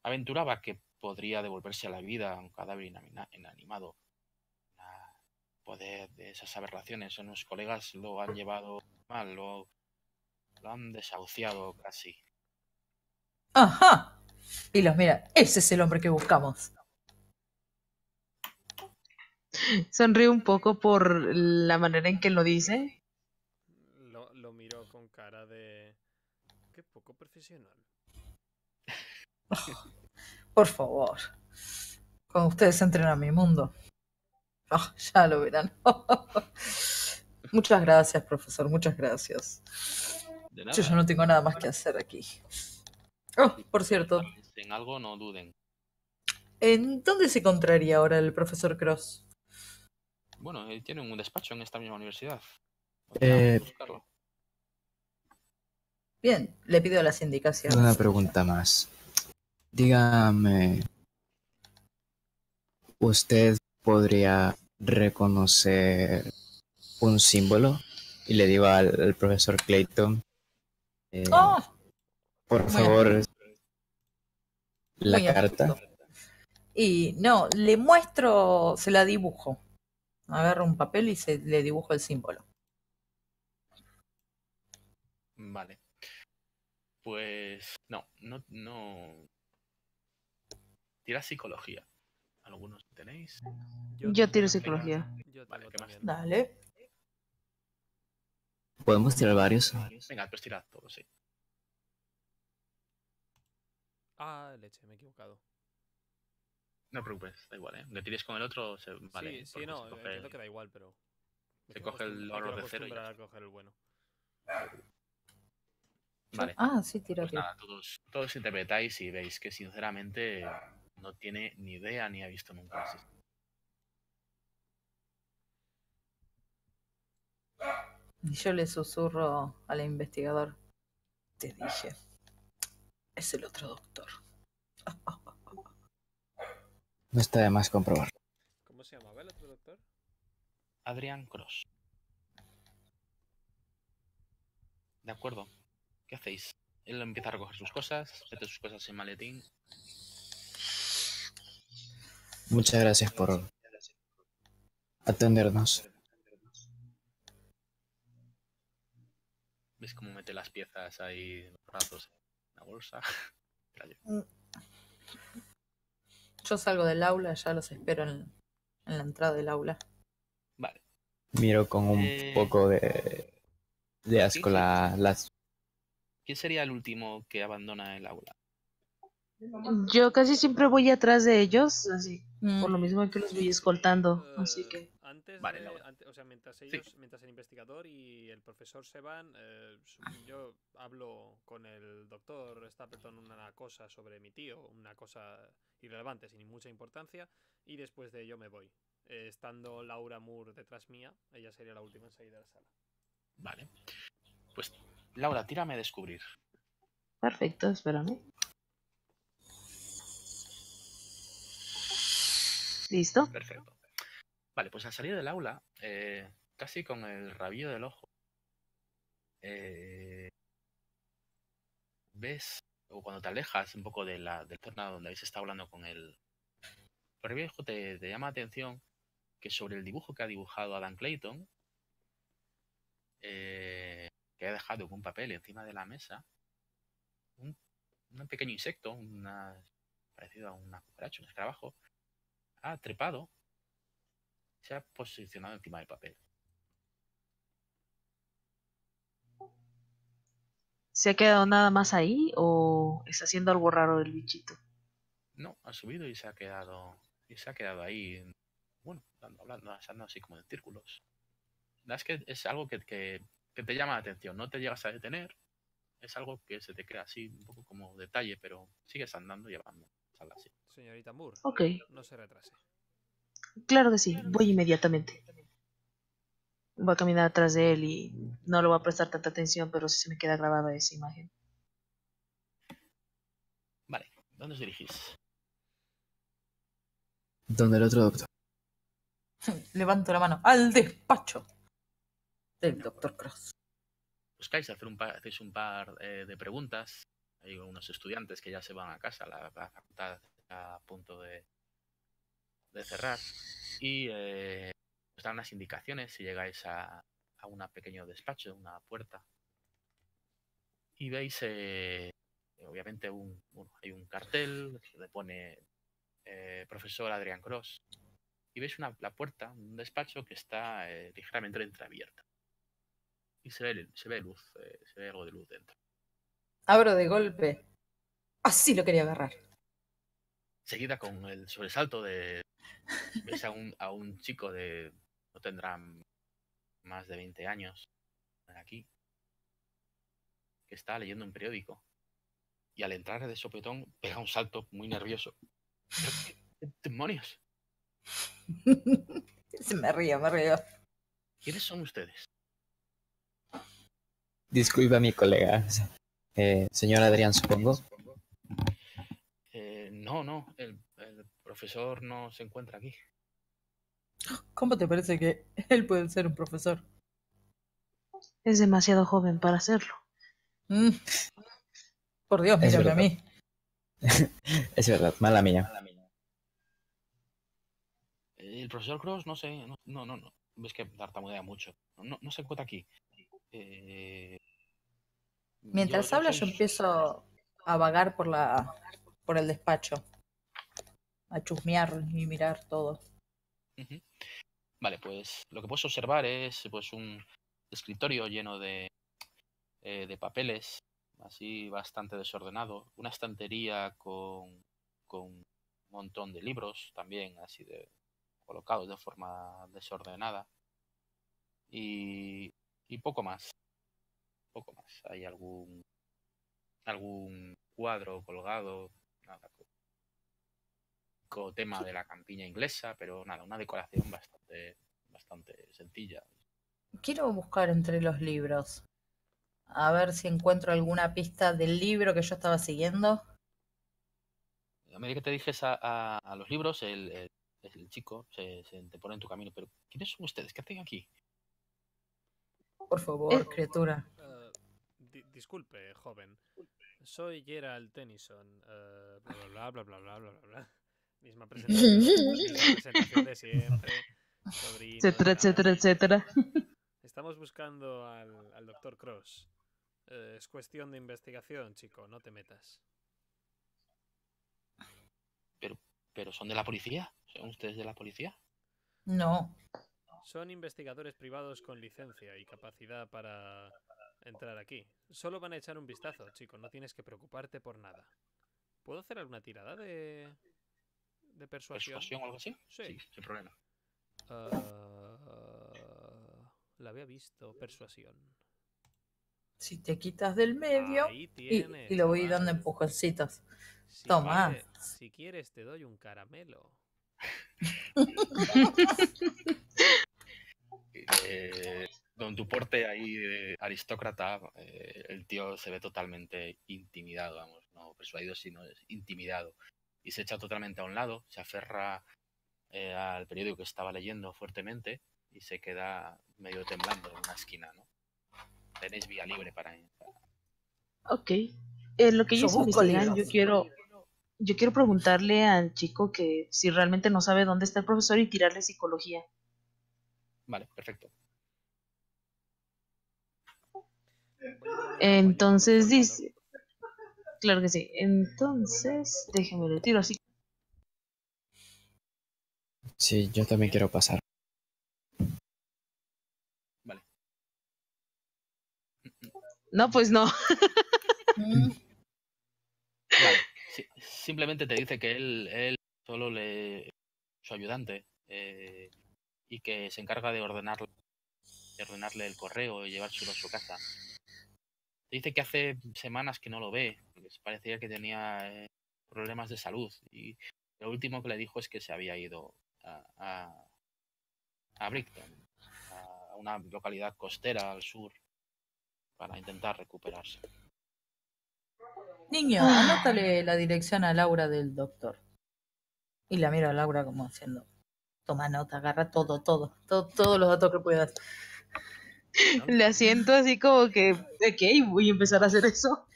aventuraba que podría devolverse a la vida a un cadáver inanimado. El poder de esas aberraciones, unos colegas lo han llevado mal, lo, lo han desahuciado casi. ¡Ajá! Y los mira, ese es el hombre que buscamos. Sonríe un poco por la manera en que lo dice. Lo, lo miro con cara de... Qué poco profesional. Oh, por favor. Cuando ustedes entren a mi mundo. Oh, ya lo verán. Muchas gracias, profesor. Muchas gracias. De nada. Yo ya no tengo nada más que hacer aquí. Oh, por cierto. En algo no duden. ¿En dónde se encontraría ahora el profesor Cross? Bueno, él tiene un despacho en esta misma universidad. Eh... Bien, le pido las indicaciones. Una pregunta más. Dígame, ¿usted podría reconocer un símbolo? Y le digo al, al profesor Clayton. Eh, ¡Oh! Por favor, bien. La Muy carta. Astuto. Y no, le muestro, se la dibujo. Agarro un papel y se le dibujo el símbolo. Vale. Pues no, no, no. Tira psicología. ¿Algunos tenéis? Yo, Yo tiro psicología. Yo vale, ¿qué más? Dale. ¿Podemos tirar varios? Venga, pues tirad todos, sí. Ah, leche, me he equivocado. No te preocupes, da igual, ¿eh? Aunque tires con el otro, se vale. Sí, sí, no, el otro que da igual, pero... Se coge el oro de cero y ya. Coger el bueno. Vale. Ah, sí, tira. Pues nada, todos, todos interpretáis y veis que sinceramente no tiene ni idea ni ha visto nunca el sistema. Y yo le susurro al investigador. Te dije. Es el otro doctor. No está de más comprobar. ¿Cómo se llamaba el otro doctor? Adrián Cross. De acuerdo. ¿Qué hacéis? Él empieza a recoger sus cosas, mete sus cosas en maletín. Muchas gracias por atendernos. ¿Ves cómo mete las piezas ahí en los ratos en la bolsa? Yo salgo del aula, ya los espero en, en la entrada del aula. Vale. Miro con un eh... poco de, de asco la, las... ¿Quién sería el último que abandona el aula? Yo casi siempre voy atrás de ellos, así mm. por lo mismo que los voy escoltando, uh, así que... Antes vale, de, Laura. Antes, o sea, mientras ellos, sí. mientras el investigador y el profesor se van, eh, yo hablo con el doctor Stapleton una cosa sobre mi tío, una cosa... irrelevante, sin mucha importancia, y después de ello me voy. Eh, estando Laura Moore detrás mía, ella sería la última en salir de la sala. Vale. Pues, Laura, tírame a descubrir. Perfecto, espérame. ¿Listo? Perfecto. Vale, pues al salir del aula, eh, casi con el rabillo del ojo, eh, ves... o cuando te alejas un poco de la, del tornado donde habéis estado hablando con el viejo, te, te llama la atención que sobre el dibujo que ha dibujado Adam Clayton, eh, que ha dejado un papel encima de la mesa, un, un pequeño insecto, una, parecido a una cucaracha, un escarabajo, ha trepado, se ha posicionado encima del papel. ¿Se ha quedado nada más ahí o está haciendo algo raro el bichito? No, ha subido y se ha quedado y se ha quedado ahí, bueno, hablando, hablando así como en círculos. Es que es algo que, que, que te llama la atención, no te llegas a detener, es algo que se te queda así un poco como detalle, pero sigues andando y hablando. Así. Señorita Moore, okay. No se retrase. Claro que sí, voy inmediatamente. Voy a caminar atrás de él y no le voy a prestar tanta atención, pero sí se me queda grabada esa imagen. Vale, ¿dónde os dirigís? ¿Dónde el otro doctor? Levanto la mano. ¡Al despacho! Del doctor Cross. buscáis, hacer un par, hacéis un par eh, de preguntas. Hay unos estudiantes que ya se van a casa, la, la facultad está a punto de, de cerrar, y eh, os dan unas indicaciones si llegáis a, a un pequeño despacho, una puerta, y veis eh, obviamente un, bueno, hay un cartel que pone eh, profesor Adrián Cross, y veis una, la puerta, un despacho que está eh, ligeramente entreabierta, y se ve, se ve luz, eh, se ve algo de luz dentro. Abro de golpe. Así lo quería agarrar. Seguida con el sobresalto de... Ves a un, a un chico de... No tendrá más de veinte años. Aquí. Que está leyendo un periódico. Y al entrar de sopetón, pega un salto muy nervioso. ¿Qué demonios? Se me río, me río. ¿Quiénes son ustedes? Disculpa, mi colega. Eh, señor Adrián, supongo. Eh, no, no, el, el profesor no se encuentra aquí. ¿Cómo te parece que él puede ser un profesor? Es demasiado joven para serlo. Mm. Por Dios, mírame a mí. Es verdad, mala mía. El profesor Cross, no sé, no, no, no, no. Ves que tartamudea mucho. No, no se encuentra aquí. Eh... Mientras yo, habla yo, yo empiezo a vagar por la por el despacho, a chusmear y mirar todo. Uh-huh. Vale, pues lo que puedes observar es pues un escritorio lleno de, eh, de papeles, así bastante desordenado, una estantería con, con un montón de libros también así de colocados de forma desordenada y, y poco más. Poco más. Hay algún algún cuadro colgado, nada, con, con tema de la campiña inglesa, pero nada, una decoración bastante bastante sencilla. Quiero buscar entre los libros, a ver si encuentro alguna pista del libro que yo estaba siguiendo. A medida que te diriges a, a, a los libros, el, el, el chico se, se te pone en tu camino, pero ¿quiénes son ustedes? ¿Qué hacen aquí? Por favor, eh, criatura. Disculpe, joven. Soy Gerald Tennyson. Uh, bla, bla, bla, bla, bla, bla, bla, bla. Misma presentación, misma presentación de siempre. Sobrino, etcétera, etcétera, etcétera. Estamos buscando al, al doctor Cross. Uh, es cuestión de investigación, chico. No te metas. Pero, pero ¿son de la policía? ¿Son ustedes de la policía? No. Son investigadores privados con licencia y capacidad para... entrar aquí. Solo van a echar un vistazo, chico. No tienes que preocuparte por nada. ¿Puedo hacer alguna tirada de... de persuasión? ¿Persuasión o algo así? Sí. Sí, sin problema. Uh... La había visto. Persuasión. Si te quitas del medio... Ahí tienes, y, y lo voy dando empujoncitos. Si Toma. Vale, si quieres te doy un caramelo. eh... Con tu porte ahí de aristócrata, eh, el tío se ve totalmente intimidado, vamos, no persuadido, sino intimidado. Y se echa totalmente a un lado, se aferra eh, al periódico que estaba leyendo fuertemente y se queda medio temblando en una esquina, ¿no? Tenéis vía libre para... Ok. Eh, lo que yo investigan, yo quiero, yo quiero preguntarle al chico que si realmente no sabe dónde está el profesor y tirarle psicología. Vale, perfecto. Entonces dice, claro que sí, entonces déjeme le tiro así. Sí, yo también quiero pasar. Vale. No, pues no. Vale, sí, simplemente te dice que él, él solo le su ayudante eh, y que se encarga de ordenar, de ordenarle el correo y llevárselo a su casa. Dice que hace semanas que no lo ve, porque parecía que tenía eh, problemas de salud. Y lo último que le dijo es que se había ido a, a, a Brighton, a una localidad costera al sur, para intentar recuperarse. Niño, anótale la dirección a Laura del doctor. Y la miro a Laura como haciendo, toma nota, agarra todo, todo, todo todos los datos que puedas. Le asiento así como que, ok, voy a empezar a hacer eso.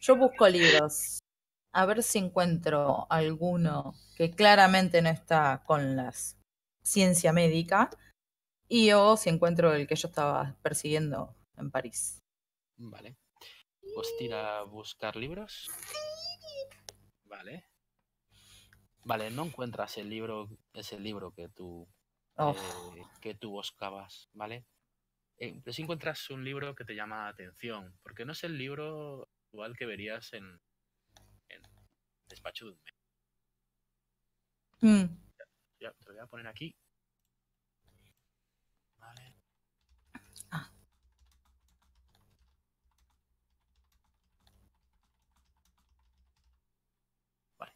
Yo busco libros, a ver si encuentro alguno que claramente no está con la ciencia médica, y o si encuentro el que yo estaba persiguiendo en París. Vale. ¿Os tira a buscar libros? Sí. Vale. Vale, no encuentras el libro, ese libro que tú, oh. eh, que tú buscabas, ¿vale? Eh, pero si encuentras un libro que te llama la atención, porque no es el libro actual que verías en, en despacho de un médico. Mm. Ya, ya, te lo voy a poner aquí. Vale. Ah. Vale.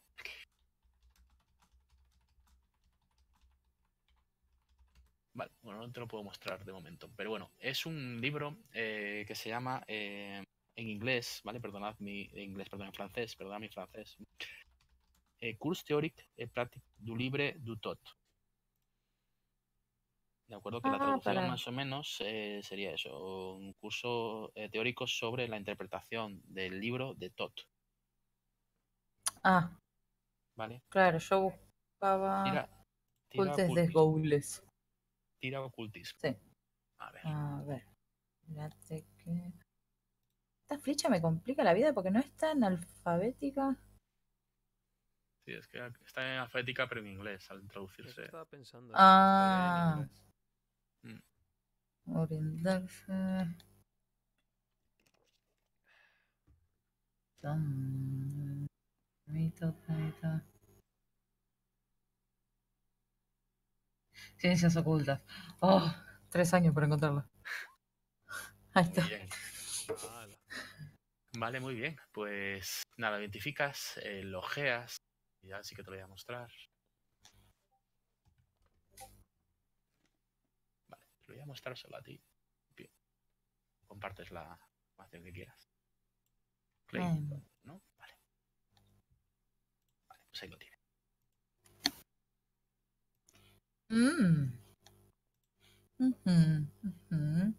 Vale, bueno, no te lo puedo mostrar de momento, pero bueno, es un libro eh, que se llama... Eh, en inglés, ¿vale? Perdonad mi inglés, perdón, en francés, perdonad mi francés. Eh, Cours théorique et pratique du livre du Thoth. De acuerdo que ah, la traducción para... más o menos eh, sería eso, un curso eh, teórico sobre la interpretación del libro de Thoth. Ah. ¿Vale? Claro, yo buscaba... Tira, tira ocultismo. Goules. Tira ocultismo. Sí. A ver. A ver. Fíjate que... Esta flecha me complica la vida porque no es tan alfabética. Sí, es que está en alfabética pero en inglés al traducirse. Estaba pensando. Ah. En mm. Orientarse. Ciencias ocultas. Oh, tres años para encontrarla. Ahí está. Bien. Vale, muy bien. Pues nada, lo identificas, eh, lo ojeas. Y ya sí que te lo voy a mostrar. Vale, te lo voy a mostrar solo a ti. Bien. Compartes la información que quieras. Play, um. ¿no? Vale. Vale, pues ahí lo tienes. Mm. Mm-hmm. Mm-hmm.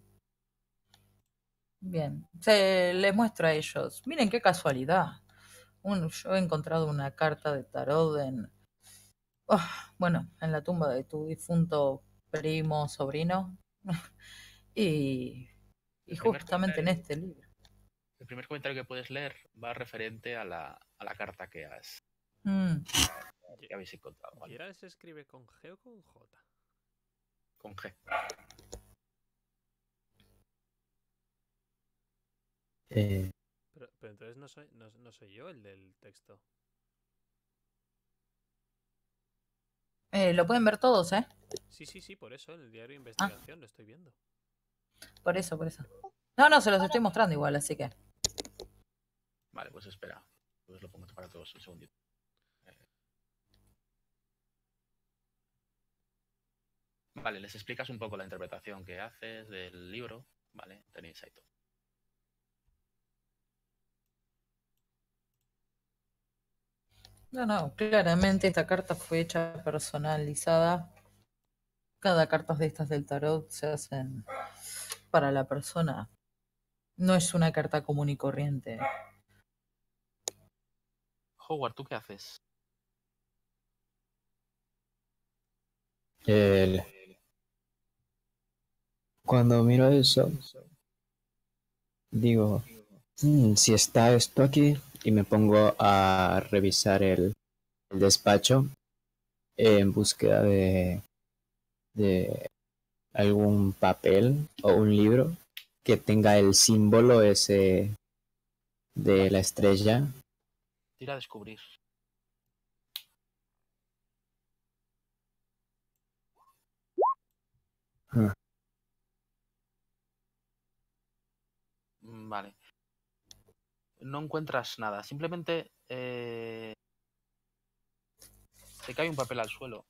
Bien, se les muestra a ellos. Miren qué casualidad. Un, yo he encontrado una carta de tarot en... Oh, bueno, en la tumba de tu difunto primo, sobrino. y y justamente en este libro. El primer comentario que puedes leer va referente a la, a la carta que has... Mm. Que habéis encontrado. ¿Vale? ¿Y ahora se escribe con G o con J? Con G. Eh... Pero, pero entonces no soy, no, no soy yo el del texto. Eh, lo pueden ver todos, ¿eh? Sí, sí, sí, por eso, en el diario de investigación ah. lo estoy viendo. Por eso, por eso. No, no, se los estoy mostrando igual, así que... Vale, pues espera. Pues lo pongo para todos un segundito. Eh... Vale, les explicas un poco la interpretación que haces del libro. Vale, tenéis ahí todo. No, no, claramente esta carta fue hecha personalizada. Cada carta de estas del tarot se hacen para la persona. No es una carta común y corriente. Howard, ¿tú qué haces? El... Cuando miro eso, digo, mm, si está esto aquí... Y me pongo a revisar el, el despacho en búsqueda de, de algún papel o un libro que tenga el símbolo ese de la estrella. Tira a descubrir. Huh. Vale. No encuentras nada, simplemente eh, se cae un papel al suelo.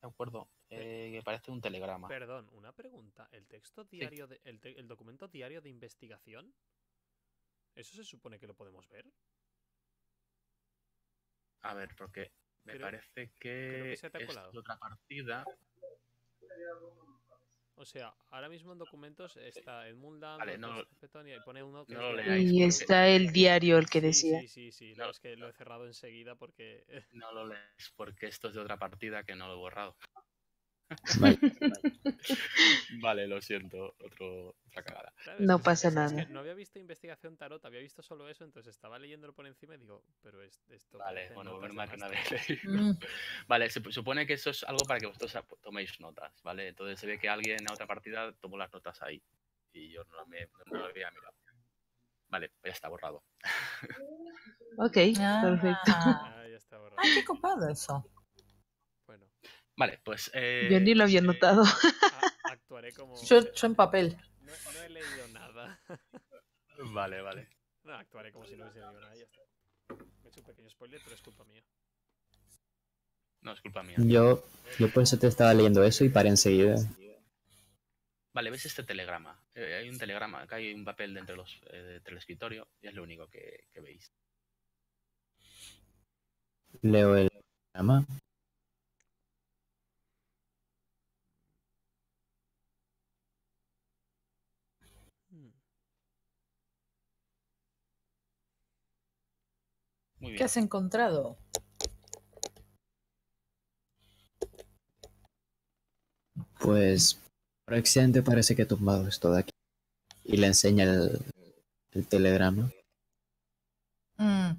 De acuerdo, eh, que parece un telegrama. Perdón, una pregunta. ¿El texto diario, sí. de, el, te, el documento diario de investigación? ¿Eso se supone que lo podemos ver? A ver, porque me creo, parece que, creo que se te ha colado. Es de otra partida. O sea, ahora mismo en documentos está el Edmund vale, no, y pone uno que... No lo leáis, y está porque... el diario, el que decía. Sí, sí, sí, sí. No, no, es que lo he cerrado enseguida porque... No lo leáis porque esto es de otra partida que no lo he borrado. Vale, vale. Vale, lo siento, otro, otra cagada. No es, pasa es, nada. Es que no había visto Investigación Tarot, había visto solo eso, entonces estaba leyéndolo por encima y digo, pero es, esto... Vale, bueno, volver más que nada leído. Vale, se supone que eso es algo para que vosotros toméis notas, ¿vale? Entonces se ve que alguien en otra partida tomó las notas ahí y yo no, me, no lo había mirado. Vale, ya está borrado. Ok, ah, perfecto. Ah, ya está borrado. Ay, qué copado eso. Bueno. Vale, pues... Eh, yo ni lo había eh, notado. A, actuaré como... Yo, yo en papel. No, no he leído nada. Vale, vale. No, actuaré como si no hubiese leído nada. Ya está. Me he hecho un pequeño spoiler, pero es culpa mía. No, es culpa mía. Yo, yo por eso te estaba leyendo eso y paré enseguida. Vale, ¿ves este telegrama? Eh, hay un telegrama. Acá hay un papel de entre los, eh, entre el escritorio y es lo único que, que veis. Leo el telegrama. ¿Qué has encontrado? Pues por accidente parece que he tumbado esto de aquí. Y le enseña el, el telegrama. Mm.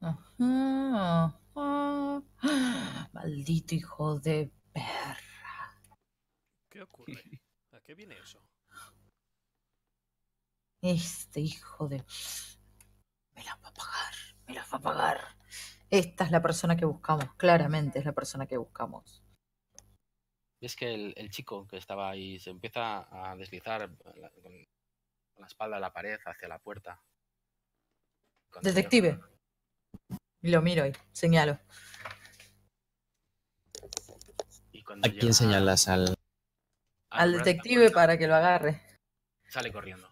Ajá, ajá. Maldito hijo de perra. ¿Qué ocurre? ¿A qué viene eso? Este hijo de... Me la va a pagar, me la va a pagar. Esta es la persona que buscamos, claramente es la persona que buscamos. Es que el, el chico que estaba ahí se empieza a deslizar la, con la espalda a la pared hacia la puerta. Cuando detective. Lo miro y señalo. Y cuando ¿a quién señalas? Al, al detective para que lo agarre. Sale corriendo.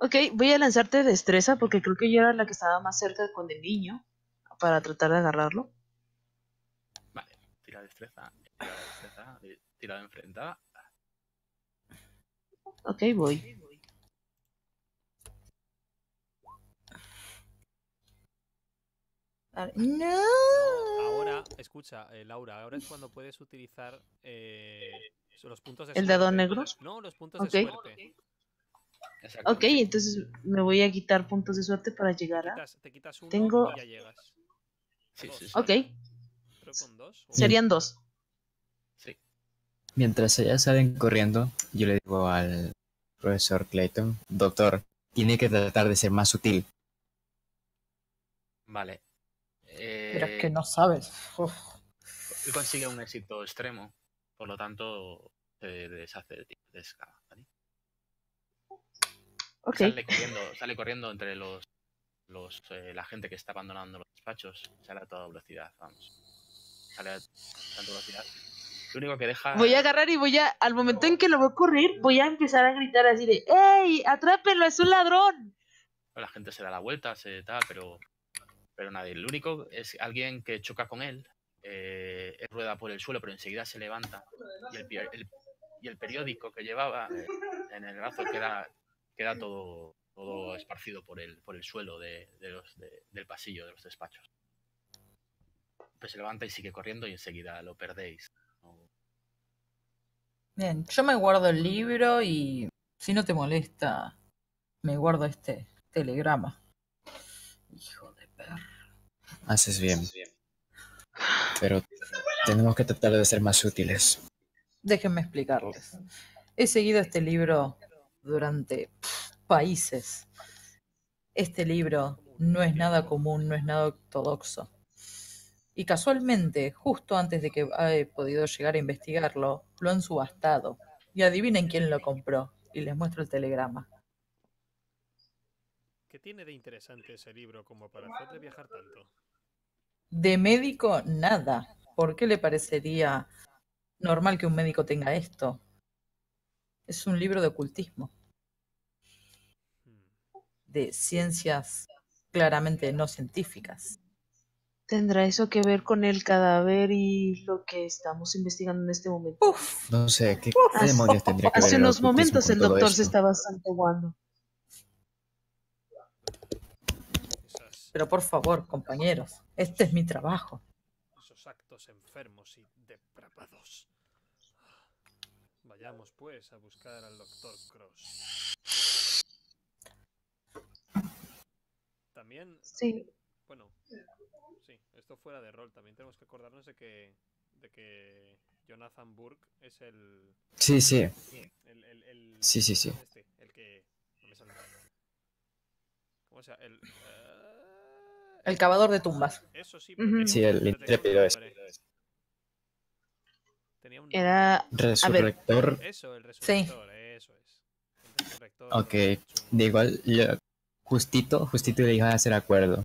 Ok, voy a lanzarte destreza porque creo que yo era la que estaba más cerca con el niño para tratar de agarrarlo. Vale, tira destreza, tira destreza, tira de enfrentada. Ok, voy. No. Ahora, escucha, eh, Laura, ahora es cuando puedes utilizar eh, los puntos de suerte. ¿El dado negro? No, los puntos okay. de suerte. Okay. Ok, entonces me voy a quitar puntos de suerte para llegar a... Te quitas uno tengo... y ya llegas. Sí, sí, sí. Ok. Pero con dos, o... Serían dos. Sí. Mientras ellas salen corriendo, yo le digo al profesor Clayton, doctor, tiene que tratar de ser más sutil. Vale. Eh... Pero es que no sabes. Uf. Él consigue un éxito extremo, por lo tanto se deshace de ti, de escala, ¿vale? Okay. Sale corriendo, sale corriendo entre los, los eh, la gente que está abandonando los despachos. Sale a toda velocidad, vamos. Sale a tanta velocidad. Lo único que deja... Voy a agarrar y voy a... Al momento en que lo voy a ocurrir, voy a empezar a gritar así de ¡ey! ¡Atrápenlo! ¡Es un ladrón! La gente se da la vuelta, se tal, pero... Pero nadie. Lo único es alguien que choca con él. Eh, él rueda por el suelo, pero enseguida se levanta. Y el, el, y el periódico que llevaba eh, en el brazo queda... Queda todo, todo esparcido por el, por el suelo de, de los, de, del pasillo de los despachos. Pues se levanta y sigue corriendo y enseguida lo perdéis. ¿No? Bien, yo me guardo el libro y si no te molesta, me guardo este telegrama. Hijo de perro. Haces bien. Pero tenemos que tratar de ser más útiles. Déjenme explicarles. He seguido este libro... durante países. Este libro no es nada común, no es nada ortodoxo. Y casualmente, justo antes de que haya podido llegar a investigarlo, lo han subastado. Y adivinen quién lo compró. Y les muestro el telegrama. ¿Qué tiene de interesante ese libro como para hacerte viajar tanto? De médico, nada. ¿Por qué le parecería normal que un médico tenga esto? Es un libro de ocultismo. De ciencias claramente no científicas. ¿Tendrá eso que ver con el cadáver y lo que estamos investigando en este momento? Uf, no sé, ¿qué uf, demonios tendría que ver? Hace unos momentos el doctor se estaba santiguando. Pero por favor, compañeros, este es mi trabajo. Esos actos enfermos y depravados. Vayamos pues a buscar al doctor Cross. También... Sí. Bueno... Sí, esto fuera de rol. También tenemos que acordarnos de que, de que Jonathan Burke es el... Sí, sí. El, el, el, sí, sí, sí. Este, el que... No me sale. ¿Cómo se llama? El... Uh... El cavador de tumbas. Eso sí. Uh-huh. Sí, el intrépido es. Tenía un... Era... Resurrector. Eso, el resurrector. Sí. Eso es. El resurrector. Ok. De igual, yo... Justito, justito le iba a hacer acuerdo.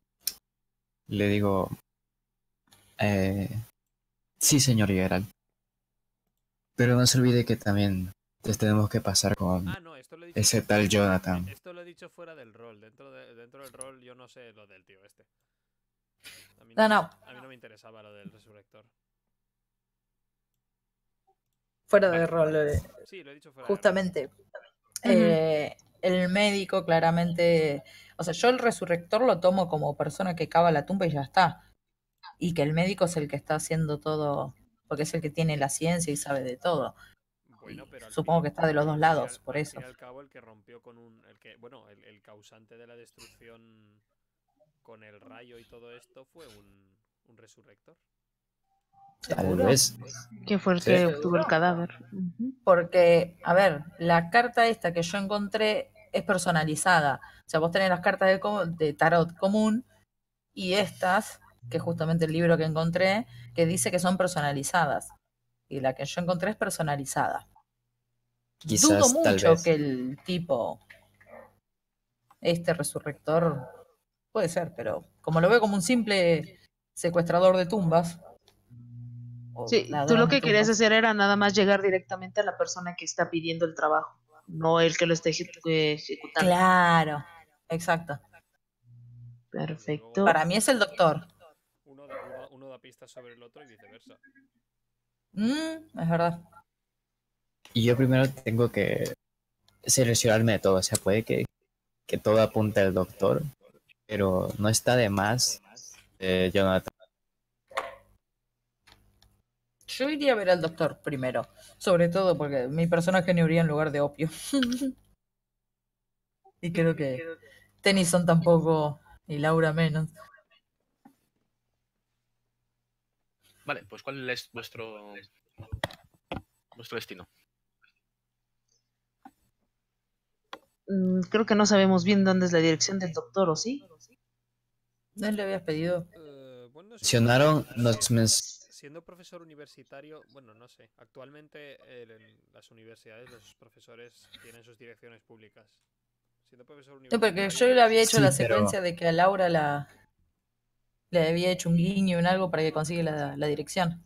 Le digo, eh, sí, señor Gerald, pero no se olvide que también les tenemos que pasar con ah, no, esto lo he dicho, ese tal Jonathan. Esto lo he dicho fuera del rol, dentro, de, dentro del rol yo no sé lo del tío este. A mí no, no, no. A mí no me interesaba lo del resurrector. Fuera del rol, eh, sí, lo he dicho fuera justamente. Del rol. Eh, mm-hmm. El médico claramente... O sea, yo el resurrector lo tomo como persona que cava la tumba y ya está. Y que el médico es el que está haciendo todo, porque es el que tiene la ciencia y sabe de todo. Bueno, pero supongo fin, que está de los dos lados, al, por al eso. Al cabo, el que rompió con un... El que, bueno, el, el causante de la destrucción con el rayo y todo esto fue un, un resurrector. Tal vez. Que fue el que obtuvo el cadáver. Porque, a ver, la carta esta que yo encontré... es personalizada, o sea, vos tenés las cartas de, de tarot común y estas, que es justamente el libro que encontré, que dice que son personalizadas, y la que yo encontré es personalizada. Quizás, dudo mucho que el tipo este resurrector puede ser, pero como lo veo como un simple secuestrador de tumbas. Sí, tú lo que querías hacer era nada más llegar directamente a la persona que está pidiendo el trabajo. No el que lo esté ejecutando. Claro, exacto. Perfecto. Para mí es el doctor. Uno da, uno, uno da pistas sobre el otro y viceversa. Mm, es verdad. Y yo primero tengo que seleccionarme de todo. O sea, puede que, que todo apunte al doctor, pero no está de más eh, Jonathan. Yo iría a ver al doctor primero, sobre todo porque mi personaje no iría en lugar de opio. Y creo que Tennyson tampoco, y Laura menos. Vale, pues ¿cuál es vuestro, vuestro destino? Mm, creo que no sabemos bien dónde es la dirección del doctor, ¿o sí? ¿No le habías pedido? Uh, bueno, sí. Mencionaron los mensajes. Siendo profesor universitario, bueno, no sé, actualmente el, el, las universidades, los profesores tienen sus direcciones públicas. Siendo profesor universitario... No, porque yo le había hecho sí, la secuencia pero... de que a Laura la, le había hecho un guiño en algo para que consiga la, la dirección.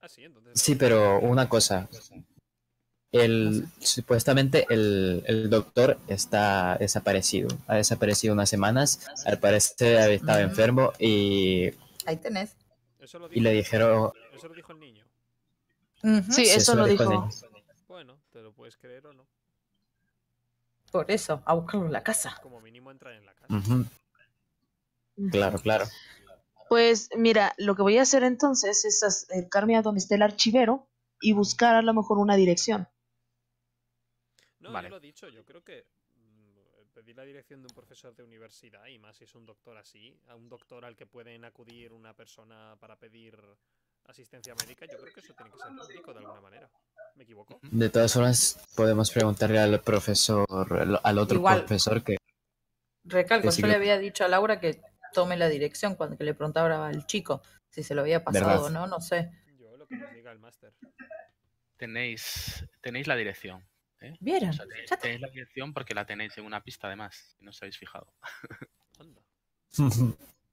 Ah, sí, entonces... Sí, pero una cosa. El, supuestamente el, el doctor está desaparecido. Ha desaparecido unas semanas, al parecer estaba mm-hmm. enfermo y... Ahí tenés. Eso lo dijo, y le dijeron... Eso lo dijo el niño. Uh-huh. Sí, eso, sí, eso lo, lo dijo. Bueno, te lo puedes creer o no. Por eso, a buscarlo en la casa. Como mínimo entrar en la casa. Uh-huh. Uh-huh. Claro, claro. Pues mira, lo que voy a hacer entonces es acercarme a donde esté el archivero y buscar a lo mejor una dirección. No, vale. Yo lo he dicho, yo creo que pedir la dirección de un profesor de universidad, y más si es un doctor así, a un doctor al que pueden acudir una persona para pedir asistencia médica, yo creo que eso tiene que ser público de alguna manera. ¿Me equivoco? De todas formas, podemos preguntarle al profesor, al otro igual, profesor que... Recalco, que sigue... yo le había dicho a Laura que tome la dirección cuando que le preguntaba al chico si se lo había pasado o no, no sé. Yo lo que me diga el máster. Tenéis, tenéis la dirección. ¿Eh? ¿Vieron? O sea, te, tenéis la dirección porque la tenéis en una pista además, si no os habéis fijado.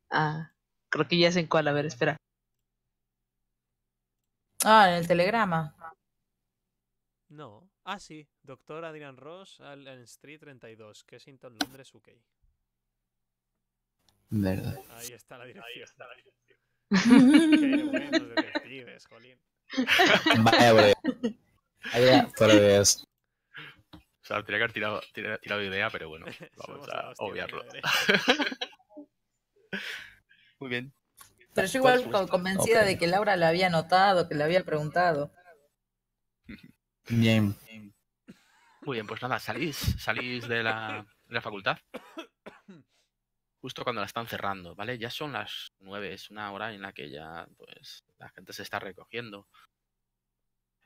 Ah, creo que ya sé en cuál, a ver, espera. Ah, en el telegrama. No, ah sí, doctor Adrián Cross, Allen Street treinta y dos, Kensington, Londres, U K. Verdad. Ahí está la dirección. Está la dirección. Qué buenos detectives, jolín. Vaya, vale, vaya, por Dios. O sea, tenía que haber tirado, tirado, tirado idea, pero bueno, vamos a hostia, obviarlo. Muy bien. Pero yo igual convencida okay. de que Laura la había notado, que le había preguntado. Bien. Muy bien, pues nada, salís, salís de la, de la facultad. Justo cuando la están cerrando, ¿vale? Ya son las nueve, es una hora en la que ya pues la gente se está recogiendo.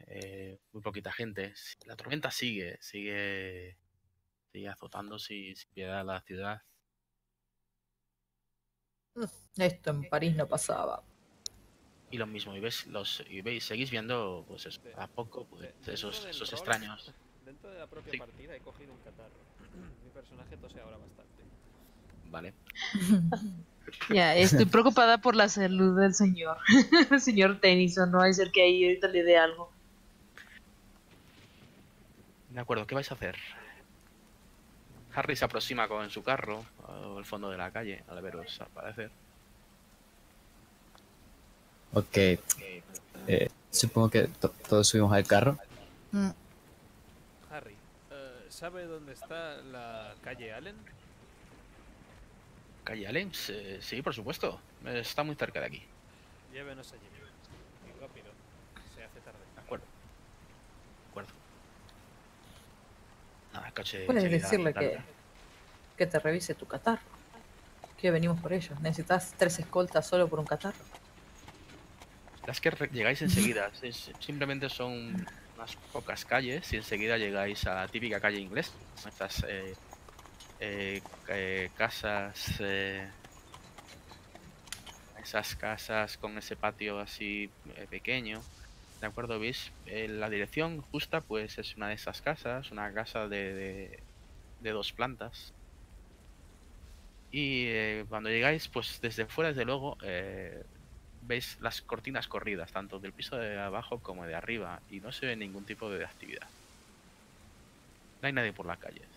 Eh, muy poquita gente. La tormenta sigue, sigue, sigue azotando sin piedad la ciudad. Esto en París no pasaba. Y lo mismo, y veis, los, y veis, seguís viendo, pues eso, a poco, pues, esos, esos extraños. Dentro de la propia sí. partida he cogido un catarro. Mi personaje tose ahora bastante. Vale. Ya, estoy preocupada por la salud del señor. El señor Tennyson, no hay ser que ahí ahorita le dé algo. De acuerdo, ¿qué vais a hacer? Harry se aproxima con su carro al fondo de la calle al veros aparecer. Ok. Eh, supongo que to todos subimos al carro. Mm. Harry, uh, ¿sabe dónde está la calle Allen? ¿Calle Allen? Sí, sí, por supuesto. Está muy cerca de aquí. Llévenos allí, llévenos. Y rápido. Se hace tarde. De acuerdo. De acuerdo. Nada, coche. Puedes decirle que, que te revise tu catarro. Que venimos por ellos. Necesitas tres escoltas solo por un catarro. Las que llegáis enseguida. Simplemente son unas pocas calles y enseguida llegáis a la típica calle inglesa. Estas... Eh, Eh, eh, casas, eh, esas casas con ese patio así eh, pequeño, ¿de acuerdo? ¿Veis? Eh, la dirección justa pues es una de esas casas, una casa de, de, de dos plantas. Y eh, cuando llegáis pues desde fuera, desde luego, eh, veis las cortinas corridas, tanto del piso de abajo como de arriba, y no se ve ningún tipo de actividad. No hay nadie por las calles.